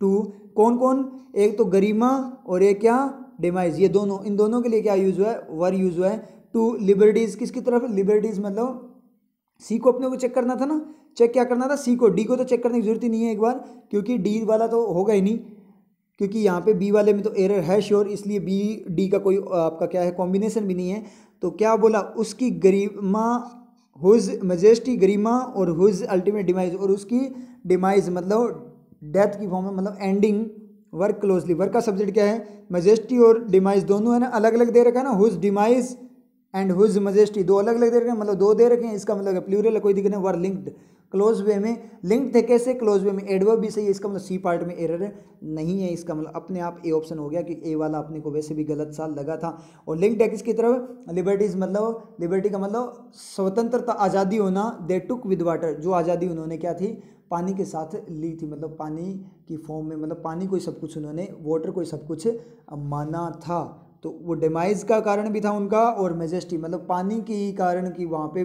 टू कौन कौन, एक तो गरिमा और एक क्या डिमाइज, ये दोनों, इन दोनों के लिए क्या यूज़ हुआ है, वर यूज़ हुआ है। टू लिबर्टीज़ किसकी तरफ, लिबर्टीज़ मतलब सी को अपने को चेक करना था ना, चेक क्या करना था सी को, डी को तो चेक करने की जरूरत ही नहीं है एक बार, क्योंकि डी वाला तो होगा ही नहीं, क्योंकि यहाँ पे बी वाले में तो एरर है श्योर, इसलिए बी डी का कोई आपका क्या है कॉम्बिनेशन भी नहीं है। तो क्या बोला, उसकी गरिमा हुज मजेस्टी, गरिमा और हुज अल्टीमेट डिमाइज, और उसकी डिमाइज मतलब डेथ की फॉर्म है, मतलब एंडिंग। वर्क क्लोजली, वर्क का सब्जेक्ट क्या है, मजेस्टी और डिमाइज दोनों है ना, अलग अलग दे रखा है ना, whose demise and whose majesty, दो अलग अलग दे रखे हैं, मतलब दो दे रखे हैं, इसका मतलब प्लूरल, कोई दिक्कत नहीं। वर लिंक्ड, क्लोज वे में लिंक्ड थे, कैसे क्लोज वे में, एडवर्ब भी सही है, इसका मतलब सी पार्ट में एरर नहीं है, इसका मतलब अपने आप ए ऑप्शन हो गया कि ए वाला अपने को वैसे भी गलत सा लगा था। और लिंक्ड है किसकी तरफ, लिबर्टीज मतलब लिबर्टी का मतलब स्वतंत्रता, आज़ादी होना। दे टुक विद वाटर, जो आज़ादी उन्होंने क्या थी, पानी के साथ ली थी, मतलब पानी की फॉर्म में, मतलब पानी को ही सब कुछ उन्होंने, वाटर को ही सब कुछ माना था। तो वो डिमाइज का कारण भी था उनका, और मेजेस्टी मतलब पानी के कारण कि वहाँ पे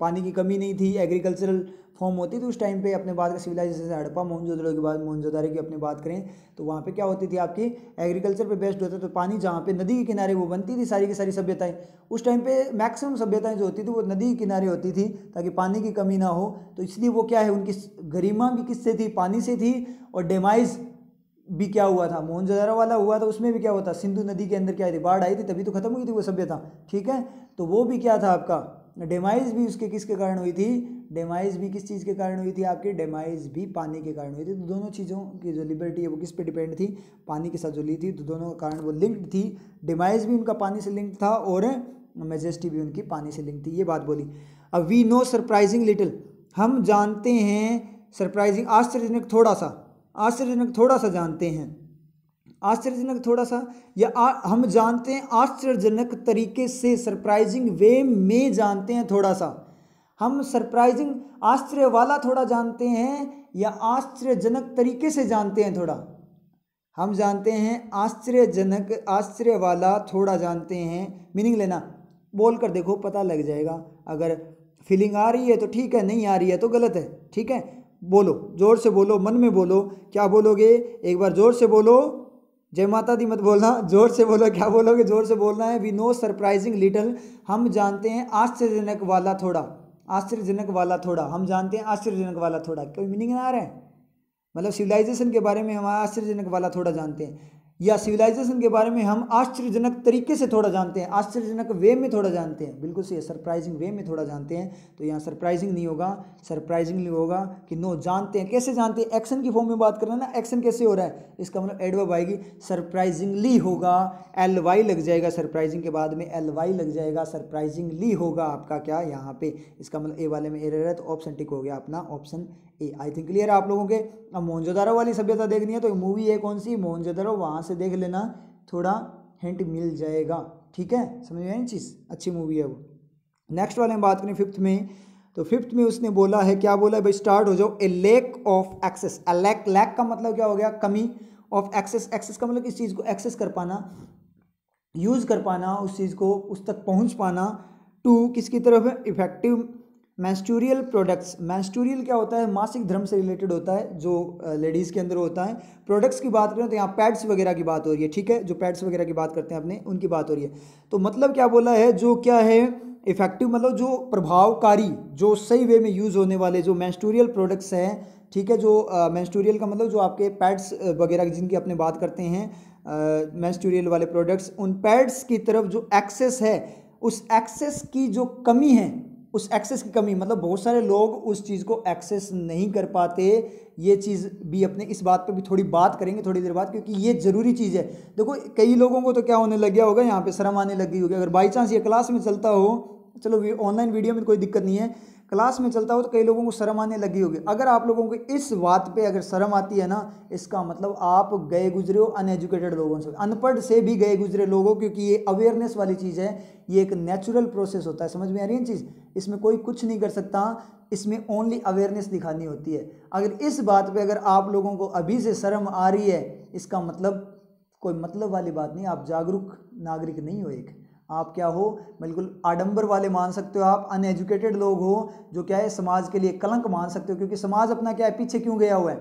पानी की कमी नहीं थी, एग्रीकल्चरल फॉर्म होती थी उस टाइम पे। अपने बात का सिविलाइजेशन से हड़प्पा मोहनजोदड़ो के बाद मोहनजोदारे की अपने बात करें तो वहाँ पे क्या होती थी आपकी, एग्रीकल्चर पे बेस्ड होता था, तो पानी जहाँ पे नदी के किनारे वो बनती थी सारी की सारी सभ्यताएँ, उस टाइम पे मैक्सिमम सभ्यताएँ जो होती थी वो नदी के किनारे होती थी, ताकि पानी की कमी ना हो। तो इसलिए वो क्या है, उनकी गरिमा भी किससे थी, पानी से थी। और डेमाइज भी क्या हुआ था, मोहनजोदारो वाला हुआ था, उसमें भी क्या होता, सिंधु नदी के अंदर क्या आई थी, बाढ़ आई थी, तभी तो खत्म हुई थी वो सभ्यता, ठीक है। तो वो भी क्या था आपका, डेमाइज भी उसके किसके कारण हुई थी, डेमाइज भी किस चीज़ के कारण हुई थी आपकी, डेमाइज भी पानी के कारण हुई थी। तो दोनों चीज़ों की जो लिबर्टी है वो किस पे डिपेंड थी, पानी के साथ जो ली थी, तो दोनों के कारण वो लिंक्ड थी। डेमाइज भी उनका पानी से लिंक्ड था और मेजेस्टी भी उनकी पानी से लिंक्ड थी, ये बात बोली। अब वी नो सरप्राइजिंग लिटिल, हम जानते हैं सरप्राइजिंग आश्चर्यजनक थोड़ा सा, आश्चर्यजनक थोड़ा सा जानते हैं, आश्चर्यजनक थोड़ा सा, या हम जानते हैं आश्चर्यजनक तरीके से, सरप्राइजिंग वे में जानते हैं थोड़ा सा, हम सरप्राइजिंग आश्चर्य वाला थोड़ा जानते हैं, या आश्चर्यजनक तरीके से जानते हैं थोड़ा, हम जानते हैं आश्चर्यजनक, आश्चर्य वाला थोड़ा जानते हैं। मीनिंग लेना, बोल कर देखो पता लग जाएगा, अगर फीलिंग आ रही है तो ठीक है, नहीं आ रही है तो गलत है, ठीक है। बोलो, जोर से बोलो, मन में बोलो, क्या बोलोगे, एक बार जोर से बोलो, जय माता दी मत बोलना, जोर से बोलो, क्या बोलोगे, जोर से बोलना है। वी नो सरप्राइजिंग लिटिल, हम जानते हैं आश्चर्यजनक वाला थोड़ा, आश्चर्यजनक वाला थोड़ा, हम जानते हैं आश्चर्यजनक वाला थोड़ा, कोई मीनिंग ना आ रहा है, मतलब सिविलाइजेशन के बारे में हम आश्चर्यजनक वाला थोड़ा जानते हैं, या सिविलाइजेशन के बारे में हम आश्चर्यजनक तरीके से थोड़ा जानते हैं, आश्चर्यजनक वे में थोड़ा जानते हैं, बिल्कुल सही है, सरप्राइजिंग वे में थोड़ा जानते हैं। तो यहाँ सरप्राइजिंग नहीं होगा, सरप्राइजिंगली होगा कि नो जानते हैं, कैसे जानते हैं, एक्शन की फॉर्म में बात करना ना, एक्शन कैसे हो रहा है, इसका मतलब एडवर्ब आएगी। सरप्राइजिंगली होगा, एल वाई लग जाएगा, सरप्राइजिंग के बाद में एल वाई लग जाएगा, सरप्राइजिंगली होगा आपका क्या यहाँ पे, इसका मतलब ए वाले में एरर है, तो ऑप्शन टिक हो गया अपना, option A. I think clear है आप लोगों के। अब मोहनजोदारो वाली सभ्यता देखनी है तो मूवी है कौन सी, मोहनजोदारो, वहाँ से देख लेना, थोड़ा हिंट मिल जाएगा, ठीक है, समझ में आई चीज़, अच्छी मूवी है वो। नेक्स्ट वाले में बात करें फिफ्थ में, तो फिफ्थ में उसने बोला है, क्या बोला है भाई, स्टार्ट हो जाओ। A lack of access, a lack, lack का मतलब क्या हो गया, कमी, ऑफ एक्सेस, एक्सेस का मतलब किस चीज़ को एक्सेस कर पाना, यूज़ कर पाना, उस चीज़ को उस तक पहुँच पाना। टू किसकी तरफ है, इफेक्टिव मेंस्ट्रुअल प्रोडक्ट्स, मेंस्ट्रुअल क्या होता है, मासिक धर्म से रिलेटेड होता है, जो लेडीज़ के अंदर होता है। प्रोडक्ट्स की बात करें तो यहाँ पैड्स वगैरह की बात हो रही है, ठीक है, जो पैड्स वगैरह की बात करते हैं अपने, उनकी बात हो रही है। तो मतलब क्या बोला है, जो क्या है इफेक्टिव मतलब जो प्रभावकारी, जो सही वे में यूज़ होने वाले जो मेंस्ट्रुअल प्रोडक्ट्स हैं, ठीक है, जो मेंस्ट्रुअल का मतलब जो आपके पैड्स वगैरह जिनकी अपने बात करते हैं, मेंस्ट्रुअल वाले प्रोडक्ट्स, उन पैड्स की तरफ जो एक्सेस है, उस एक्सेस की जो कमी है, उस एक्सेस की कमी मतलब बहुत सारे लोग उस चीज़ को एक्सेस नहीं कर पाते। ये चीज़ भी अपने इस बात पे भी थोड़ी बात करेंगे थोड़ी देर बाद, क्योंकि ये ज़रूरी चीज़ है। देखो कई लोगों को तो क्या होने लग गया होगा, यहाँ पे शर्म आने लगी होगी, अगर बाई चांस ये क्लास में चलता हो चलो ऑनलाइन वीडियो में कोई दिक्कत नहीं है, क्लास में चलता हो तो कई लोगों को शर्म आने लगी होगी। अगर आप लोगों को इस बात पे अगर शर्म आती है ना, इसका मतलब आप गए गुजरे हो अनएजुकेटेड लोगों से, अनपढ़ से भी गए गुजरे लोगों, क्योंकि ये अवेयरनेस वाली चीज़ है, ये एक नेचुरल प्रोसेस होता है। समझ में आ रही है चीज़, इसमें कोई कुछ नहीं कर सकता, इसमें ओनली अवेयरनेस दिखानी होती है। अगर इस बात पर अगर आप लोगों को अभी से शर्म आ रही है, इसका मतलब कोई मतलब वाली बात नहीं, आप जागरूक नागरिक नहीं हो। एक आप क्या हो, बिल्कुल आडंबर वाले मान सकते हो, आप अनएजुकेटेड लोग हो, जो क्या है समाज के लिए कलंक मान सकते हो। क्योंकि समाज अपना क्या है, पीछे क्यों गया हुआ है,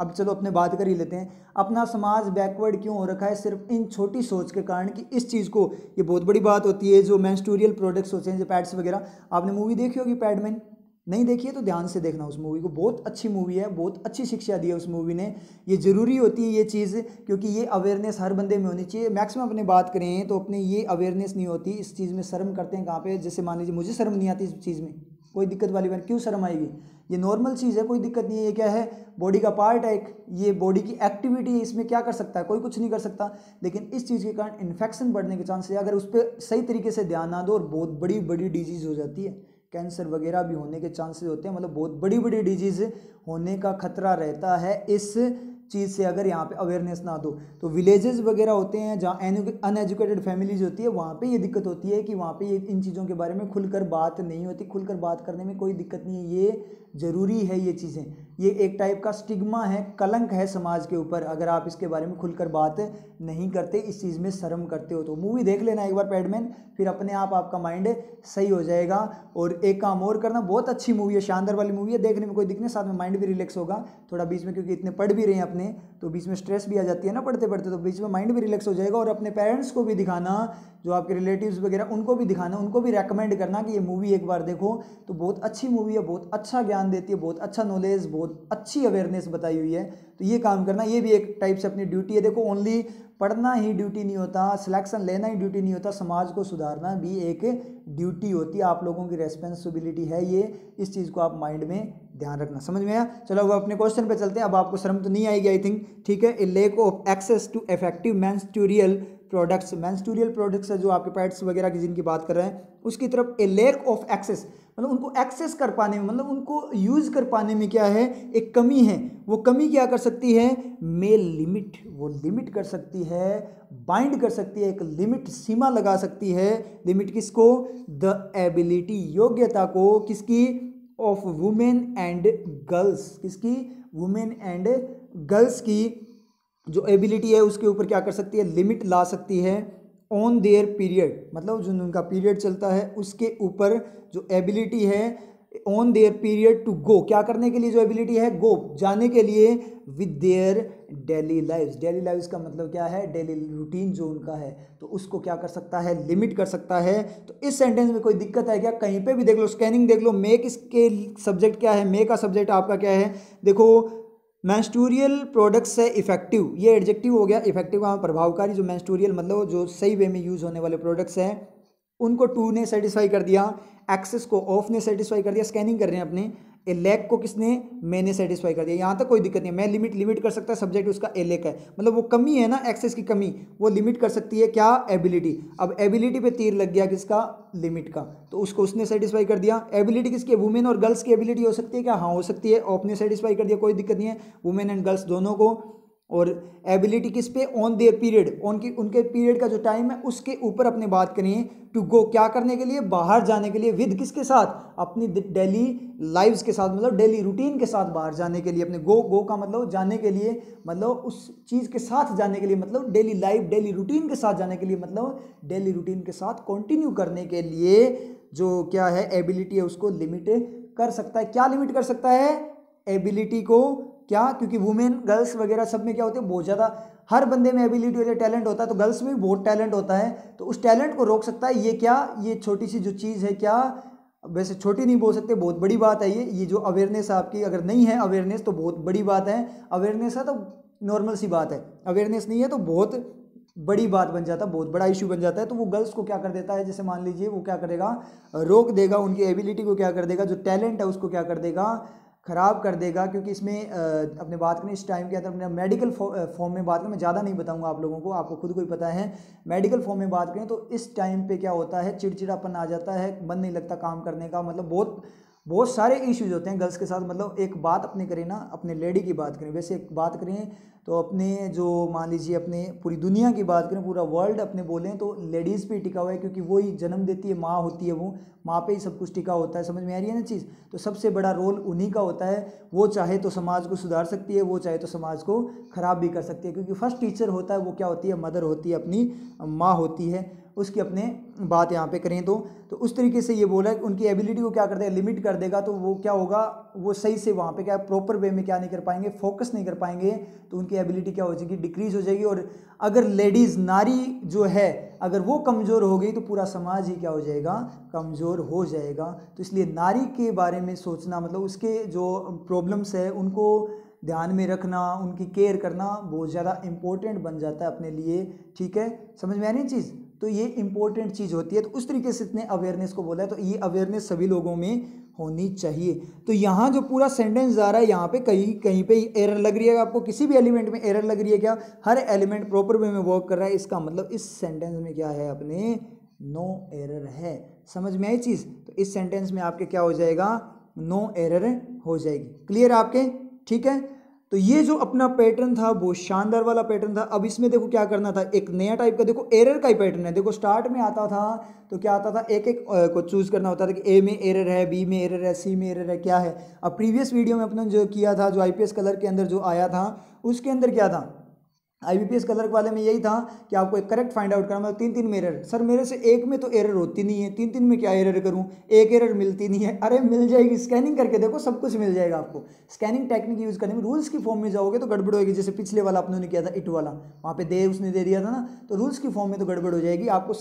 अब चलो अपने बात कर ही लेते हैं, अपना समाज बैकवर्ड क्यों हो रखा है, सिर्फ इन छोटी सोच के कारण कि इस चीज़ को, ये बहुत बड़ी बात होती है जो मेंस्ट्रुअल प्रोडक्ट्स होते हैं, जो पैड्स वगैरह। आपने मूवी देखी होगी पैडमैन, नहीं देखिए तो ध्यान से देखना उस मूवी को, बहुत अच्छी मूवी है, बहुत अच्छी शिक्षा दी है उस मूवी ने। ये ज़रूरी होती है ये चीज़, क्योंकि ये अवेयरनेस हर बंदे में होनी चाहिए। मैक्सिमम अपने बात करें तो अपने ये अवेयरनेस नहीं होती, इस चीज़ में शर्म करते हैं। कहाँ पे, जैसे मान लीजिए मुझे शर्म नहीं आती इस चीज़ में, कोई दिक्कत वाली बात, क्यों शर्म आएगी, ये नॉर्मल चीज़ है, कोई दिक्कत नहीं है। ये क्या है, बॉडी का पार्ट है, एक ये बॉडी की एक्टिविटी है, इसमें क्या कर सकता है, कोई कुछ नहीं कर सकता। लेकिन इस चीज़ के कारण इन्फेक्शन बढ़ने के चांसेस है, अगर उस पर सही तरीके से ध्यान ना दो, और बहुत बड़ी बड़ी डिजीज़ हो जाती है, कैंसर वगैरह भी होने के चांसेस होते हैं, मतलब बहुत बड़ी बड़ी डिजीज़ होने का खतरा रहता है इस चीज़ से, अगर यहाँ पे अवेयरनेस ना दो तो। विलेजेस वगैरह होते हैं जहाँ अनएजुकेटेड फैमिलीज होती है, वहाँ पे ये दिक्कत होती है कि वहाँ पे ये इन चीज़ों के बारे में खुलकर बात नहीं होती, खुलकर बात करने में कोई दिक्कत नहीं है। ये ज़रूरी है, ये चीज़ें, ये एक टाइप का स्टिग्मा है, कलंक है समाज के ऊपर, अगर आप इसके बारे में खुलकर बात नहीं करते, इस चीज़ में शर्म करते हो तो। मूवी देख लेना एक बार पैडमैन, फिर अपने आप आपका माइंड सही हो जाएगा। और एक काम और करना, बहुत अच्छी मूवी है, शानदार वाली मूवी है, देखने में कोई दिक्कत नहीं, साथ में माइंड भी रिलैक्स होगा थोड़ा बीच में, क्योंकि इतने पढ़ भी रहे हैं अपने, तो बीच में स्ट्रेस भी आ जाती है ना पढ़ते पढ़ते, तो बीच में माइंड भी रिलैक्स हो जाएगा। और अपने पेरेंट्स को भी दिखाना, जो आपके रिलेटिव्स वगैरह, उनको भी दिखाना, उनको भी रेकमेंड करना कि ये मूवी एक बार देखो, तो बहुत अच्छी मूवी है, बहुत अच्छा ज्ञान देती है, बहुत अच्छा नॉलेज, बहुत अच्छी अवेयरनेस बताई हुई है। तो ये काम करना, ये भी एक टाइप से अपनी ड्यूटी है। देखो, ओनली पढ़ना ही ड्यूटी नहीं होता, सिलेक्शन लेना ही ड्यूटी नहीं होता, समाज को सुधारना भी एक ड्यूटी होती है, आप लोगों की रेस्पॉन्सिबिलिटी है ये। इस चीज़ को आप माइंड में ध्यान रखना। समझ में आया? चलो अब अपने क्वेश्चन पे चलते हैं। अब आपको शर्म तो नहीं आएगी, आई थिंक, ठीक है। A lack of access to effective menstrual products, menstrual products है जो आपके पैड्स वगैरह की, जिनकी बात कर रहे हैं उसकी तरफ। ए लैक ऑफ एक्सेस, मतलब उनको एक्सेस कर पाने में, मतलब उनको यूज़ कर पाने में क्या है, एक कमी है। वो कमी क्या कर सकती है, मे लिमिट, वो लिमिट कर सकती है, बाइंड कर सकती है, एक लिमिट, सीमा लगा सकती है। लिमिट किसको, द एबिलिटी, योग्यता को, किसकी, ऑफ वुमेन एंड गर्ल्स, किसकी, वुमेन एंड गर्ल्स की जो एबिलिटी है उसके ऊपर क्या कर सकती है, लिमिट ला सकती है। ऑन देयर पीरियड, मतलब जो उनका पीरियड चलता है उसके ऊपर जो एबिलिटी है, on their period to go, क्या करने के लिए जो एबिलिटी है, गो, जाने के लिए, with their daily lives, daily lives का मतलब क्या है, डेली रूटीन जो उनका है, तो उसको क्या कर सकता है, लिमिट कर सकता है। तो इस सेंटेंस में कोई दिक्कत है क्या, कहीं पे भी देख लो, स्कैनिंग देख लो। मे किसके सब्जेक्ट क्या है, मे का सब्जेक्ट आपका क्या है, देखो मेंस्ट्रुअल प्रोडक्ट्स है, इफेक्टिव, ये एडजेक्टिव हो गया, इफेक्टिव का प्रभावकारी, जो मेंस्ट्रुअल मतलब जो सही वे में यूज़ होने वाले प्रोडक्ट्स हैं, उनको टू ने सेटिस्फाई कर दिया, एक्सेस को ऑफ ने सेटिस्फाई कर दिया, स्कैनिंग कर रहे हैं अपने। ए लैक को किसने, मैंने सेटिस्फाई कर दिया, यहाँ तक कोई दिक्कत नहीं है। मैं लिमिट कर सकता है, सब्जेक्ट उसका ए लैक है, मतलब वो कमी है ना, एक्सेस की कमी, वो लिमिट कर सकती है क्या, एबिलिटी। अब एबिलिटी पे तीर लग गया किसका, लिमिट का, तो उसको उसने सेटिस्फाई कर दिया। एबिलिटी किसकी, वुमेन और गर्ल्स की एबिलिटी हो सकती है क्या, हाँ हो सकती है, ऑफ ने सेटिस्फाई कर दिया, कोई दिक्कत नहीं है, वुमेन एंड गर्ल्स दोनों को। और एबिलिटी किस पे, ऑन देयर पीरियड, उनकी उनके पीरियड का जो टाइम है उसके ऊपर अपने बात करें। टू गो, क्या करने के लिए, बाहर जाने के लिए, विद किसके साथ, अपनी डेली लाइव्स के साथ, मतलब डेली रूटीन के साथ बाहर जाने के लिए अपने। गो का मतलब जाने के लिए, मतलब उस चीज़ के साथ जाने के लिए, मतलब डेली लाइफ, डेली रूटीन के साथ जाने के लिए, मतलब डेली रूटीन के साथ कंटिन्यू करने के लिए जो क्या है एबिलिटी है उसको लिमिट कर सकता है। क्या लिमिट कर सकता है, एबिलिटी को, क्या, क्योंकि वुमेन गर्ल्स वगैरह सब में क्या होते हैं, बहुत ज़्यादा, हर बंदे में एबिलिटी होती है, टैलेंट होता है, तो गर्ल्स में भी बहुत टैलेंट होता है, तो उस टैलेंट को रोक सकता है ये क्या, ये छोटी सी जो चीज़ है, क्या, वैसे छोटी नहीं बोल सकते, बहुत बड़ी बात है ये जो अवेयरनेस आपकी अगर नहीं है, अवेयरनेस तो बहुत बड़ी बात है, अवेयरनेस है तो नॉर्मल सी बात है, अवेयरनेस नहीं है तो बहुत बड़ी बात बन जाता है, बहुत बड़ा इशू बन जाता है। तो वो गर्ल्स को क्या कर देता है, जैसे मान लीजिए वो क्या करेगा, रोक देगा, उनकी एबिलिटी को क्या कर देगा, जो टैलेंट है उसको क्या कर देगा, ख़राब कर देगा, क्योंकि इसमें अपने बात करें इस टाइम के अंदर अपने मेडिकल फॉर्म में बात करें, मैं ज़्यादा नहीं बताऊंगा आप लोगों को, आपको खुद को ही पता है। मेडिकल फॉर्म में बात करें तो इस टाइम पे क्या होता है, चिड़चिड़ापन आ जाता है, मन नहीं लगता काम करने का, मतलब बहुत सारे इश्यूज़ होते हैं गर्ल्स के साथ। मतलब एक बात अपने करें ना, अपने लेडी की बात करें, वैसे एक बात करें तो अपने जो मान लीजिए अपने पूरी दुनिया की बात करें, पूरा वर्ल्ड अपने बोलें तो लेडीज़ पे टिका हुआ है, क्योंकि वो ही जन्म देती है, माँ होती है, वो माँ पे ही सब कुछ टिका होता है। समझ में आ रही है ना चीज़? तो सबसे बड़ा रोल उन्हीं का होता है। वो चाहे तो समाज को सुधार सकती है, वो चाहे तो समाज को ख़राब भी कर सकती है, क्योंकि फर्स्ट टीचर होता है वो क्या होती है, मदर होती है, अपनी माँ होती है। उसकी अपने बात यहाँ पे करें तो उस तरीके से ये बोला है उनकी एबिलिटी को क्या कर देगा, लिमिट कर देगा। तो वो क्या होगा, वो सही से वहाँ पे क्या प्रॉपर वे में क्या नहीं कर पाएंगे, फोकस नहीं कर पाएंगे, तो उनकी एबिलिटी क्या हो जाएगी, डिक्रीज हो जाएगी। और अगर लेडीज़ नारी जो है अगर वो कमज़ोर हो गई तो पूरा समाज ही क्या हो जाएगा, कमज़ोर हो जाएगा। तो इसलिए नारी के बारे में सोचना, मतलब उसके जो प्रॉब्लम्स है उनको ध्यान में रखना, उनकी केयर करना बहुत ज़्यादा इम्पोर्टेंट बन जाता है अपने लिए। ठीक है, समझ में आ रही चीज़? तो ये इम्पोर्टेंट चीज़ होती है। तो उस तरीके से इतने अवेयरनेस को बोला है, तो ये अवेयरनेस सभी लोगों में होनी चाहिए। तो यहाँ जो पूरा सेंटेंस आ रहा है यहाँ पे कहीं पे एरर लग रही है आपको, किसी भी एलिमेंट में एरर लग रही है क्या, हर एलिमेंट प्रॉपर वे में वर्क कर रहा है, इसका मतलब इस सेंटेंस में क्या है, अपने नो एरर है। समझ में आई चीज़? तो इस सेंटेंस में आपके क्या हो जाएगा, नो एरर हो जाएगी। क्लियर आपके? ठीक है, तो ये जो अपना पैटर्न था वो शानदार वाला पैटर्न था। अब इसमें देखो क्या करना था, एक नया टाइप का देखो एरर का ही पैटर्न है। देखो स्टार्ट में आता था तो क्या आता था, एक एक को चूज़ करना होता था कि ए में एरर है, बी में एरर है, सी में एरर है, क्या है। अब प्रीवियस वीडियो में अपने जो किया था, जो आईपीएस कलर के अंदर जो आया था उसके अंदर क्या था, आईबीपीएस कलर वाले में यही था कि आपको एक करेक्ट फाइंड आउट करना। मतलब 3-3 में एरर, सर मेरे से एक में तो एरर होती नहीं है, 3-3 में क्या एरर करूं, एक एरर मिलती नहीं है। अरे मिल जाएगी, स्कैनिंग करके देखो सब कुछ मिल जाएगा आपको। स्कैनिंग टेक्निक यूज़ करने में रूल्स की फॉर्म में जाओगे तो गड़बड़ होगी, जैसे पिछले वाला अपने ने किया था इट वाला, वहाँ पर दे उसने दे दिया था ना, तो रूल्स की फॉर्म में तो गड़बड़ हो जाएगी। आपको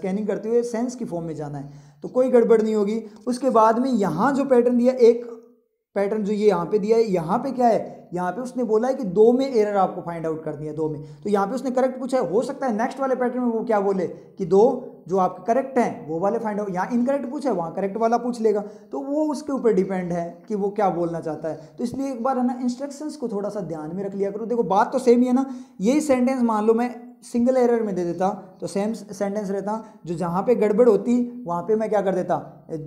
स्कैनिंग करते हुए सेंस की फॉर्म में जाना है, तो कोई गड़बड़ नहीं होगी। उसके बाद में यहाँ जो पैटर्न दिया, एक पैटर्न जो ये यहाँ पे दिया है, यहाँ पे क्या है, यहाँ पे उसने बोला है कि दो में एरर आपको फाइंड आउट करनी है, दो में। तो यहाँ पे उसने करेक्ट पूछा है, हो सकता है नेक्स्ट वाले पैटर्न में वो क्या बोले कि दो जो आपके करेक्ट हैं वो वाले फाइंड आउट, यहाँ इनकरेक्ट पूछा है वहाँ करेक्ट वाला पूछ लेगा, तो वो उसके ऊपर डिपेंड है कि वो क्या बोलना चाहता है। तो इसलिए एक बार है ना इंस्ट्रक्शंस को थोड़ा सा ध्यान में रख लिया करो। देखो बात तो सेम ही है ना, यही सेंटेंस मान लो मैं सिंगल एरर में दे देता तो सेम सेंटेंस रहता, जो जहाँ पे गड़बड़ होती वहाँ पे मैं क्या कर देता,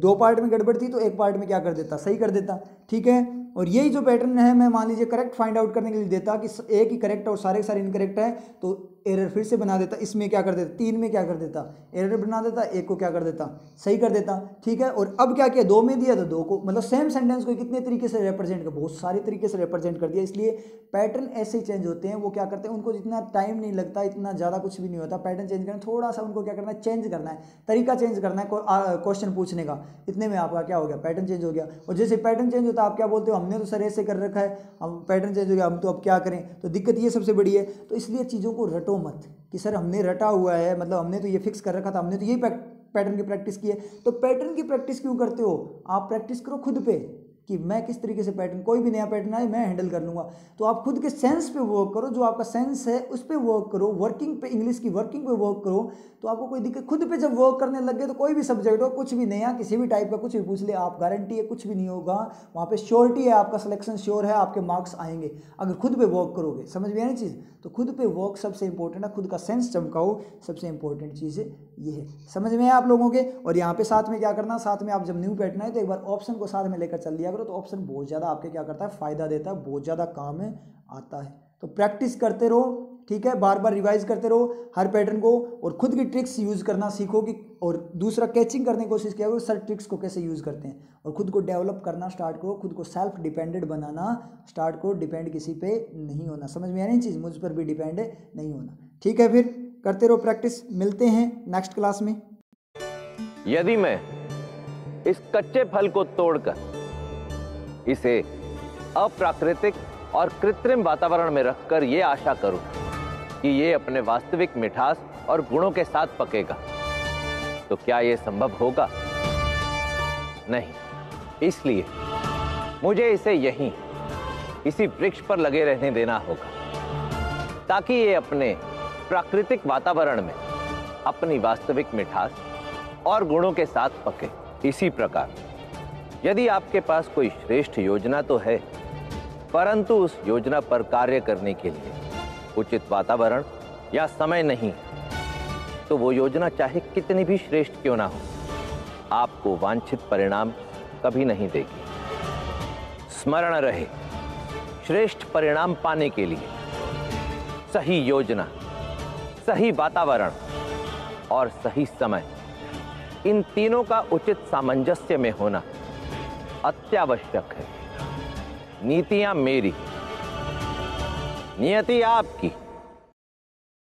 दो पार्ट में गड़बड़ थी तो एक पार्ट में क्या कर देता, सही कर देता। ठीक है, और यही जो पैटर्न है मैं मान लीजिए करेक्ट फाइंड आउट करने के लिए देता कि एक ही करेक्ट और सारे सारे इनकरेक्ट है, तो एरर फिर से बना देता। इसमें क्या कर देता, 3 में क्या कर देता, एरर बना देता, एक को क्या कर देता, सही कर देता। ठीक है, और अब क्या किया, 2 में दिया तो 2 को, मतलब सेम सेंटेंस को कितने तरीके से रिप्रेजेंट कर, बहुत सारे तरीके से रिप्रेजेंट कर दिया। इसलिए पैटर्न ऐसे ही चेंज होते हैं, वो क्या करते हैं, उनको जितना टाइम नहीं लगता, इतना ज़्यादा कुछ भी नहीं होता पैटर्न चेंज करना, थोड़ा सा उनको क्या करना है, चेंज करना है, तरीका चेंज करना है क्वेश्चन पूछने का, इतने में आपका क्या हो गया, पैटर्न चेंज हो गया। और जैसे पैटर्न चेंज होता है आप क्या बोलते हो, हमने तो सर ऐसे कर रखा है, हम पैटर्न चेंज हो गया, हम तो अब क्या करें। तो दिक्कत ये सबसे बड़ी है। तो इसलिए चीज़ों को रटो मत कि सर हमने रटा हुआ है, मतलब हमने तो ये फिक्स कर रखा था, हमने तो यही पैटर्न की प्रैक्टिस की है। तो पैटर्न की प्रैक्टिस क्यों करते हो, आप प्रैक्टिस करो खुद पे कि मैं किस तरीके से पैटर्न, कोई भी नया पैटर्न आए मैं हैंडल कर लूँगा। तो आप खुद के सेंस पे वर्क करो, जो आपका सेंस है उस पे वर्क करो, वर्किंग पे, इंग्लिश की वर्किंग पे वर्क करो, तो आपको कोई दिक्कत। खुद पे जब वर्क करने लग गए तो कोई भी सब्जेक्ट हो, कुछ भी नया, किसी भी टाइप का कुछ भी पूछ ले आप, गारंटी है कुछ भी नहीं होगा वहाँ पर, श्योरिटी है आपका सिलेक्शन श्योर है, आपके मार्क्स आएंगे अगर खुद पर वर्क करोगे। समझ में आ रही चीज़? तो खुद पे वर्क सबसे इंपॉर्टेंट है, खुद का सेंस चमकाओ, सबसे इंपॉर्टेंट चीज़ ये है। समझ में आए आप लोगों के? और यहाँ पे साथ में क्या करना, साथ में आप जब न्यू बैठना है तो एक बार ऑप्शन को साथ में लेकर चल लिया करो, तो ऑप्शन बहुत ज़्यादा आपके क्या करता है, फ़ायदा देता है, बहुत ज़्यादा काम में आता है। तो प्रैक्टिस करते रहो, ठीक है, बार बार रिवाइज करते रहो हर पैटर्न को, और खुद की ट्रिक्स यूज़ करना सीखो कि, और दूसरा कैचिंग करने की कोशिश किया करो सर ट्रिक्स को कैसे यूज़ करते हैं, और खुद को डेवलप करना स्टार्ट करो, खुद को सेल्फ डिपेंडेंट बनाना स्टार्ट करो, डिपेंड किसी पे नहीं होना। समझ में आ रही चीज़? मुझ पर भी डिपेंड नहीं होना। ठीक है, फिर करते रहो प्रैक्टिस, मिलते हैं नेक्स्ट क्लास में। यदि मैं इस कच्चे फल को तोड़कर इसे अप्राकृतिक और कृत्रिम वातावरण में रखकर ये आशा करूं कि ये अपने वास्तविक मिठास और गुणों के साथ पकेगा, तो क्या ये संभव होगा? नहीं, इसलिए मुझे इसे यहीं इसी वृक्ष पर लगे रहने देना होगा, ताकि ये अपने प्राकृतिक वातावरण में अपनी वास्तविक मिठास और गुणों के साथ पके। इसी प्रकार यदि आपके पास कोई श्रेष्ठ योजना तो है, परंतु उस योजना पर कार्य करने के लिए उचित वातावरण या समय नहीं, तो वो योजना चाहे कितनी भी श्रेष्ठ क्यों ना हो, आपको वांछित परिणाम कभी नहीं देगी। स्मरण रहे, श्रेष्ठ परिणाम पाने के लिए सही योजना, सही वातावरण और सही समय, इन तीनों का उचित सामंजस्य में होना अत्यावश्यक है। नीतियां मेरी, नियति आपकी।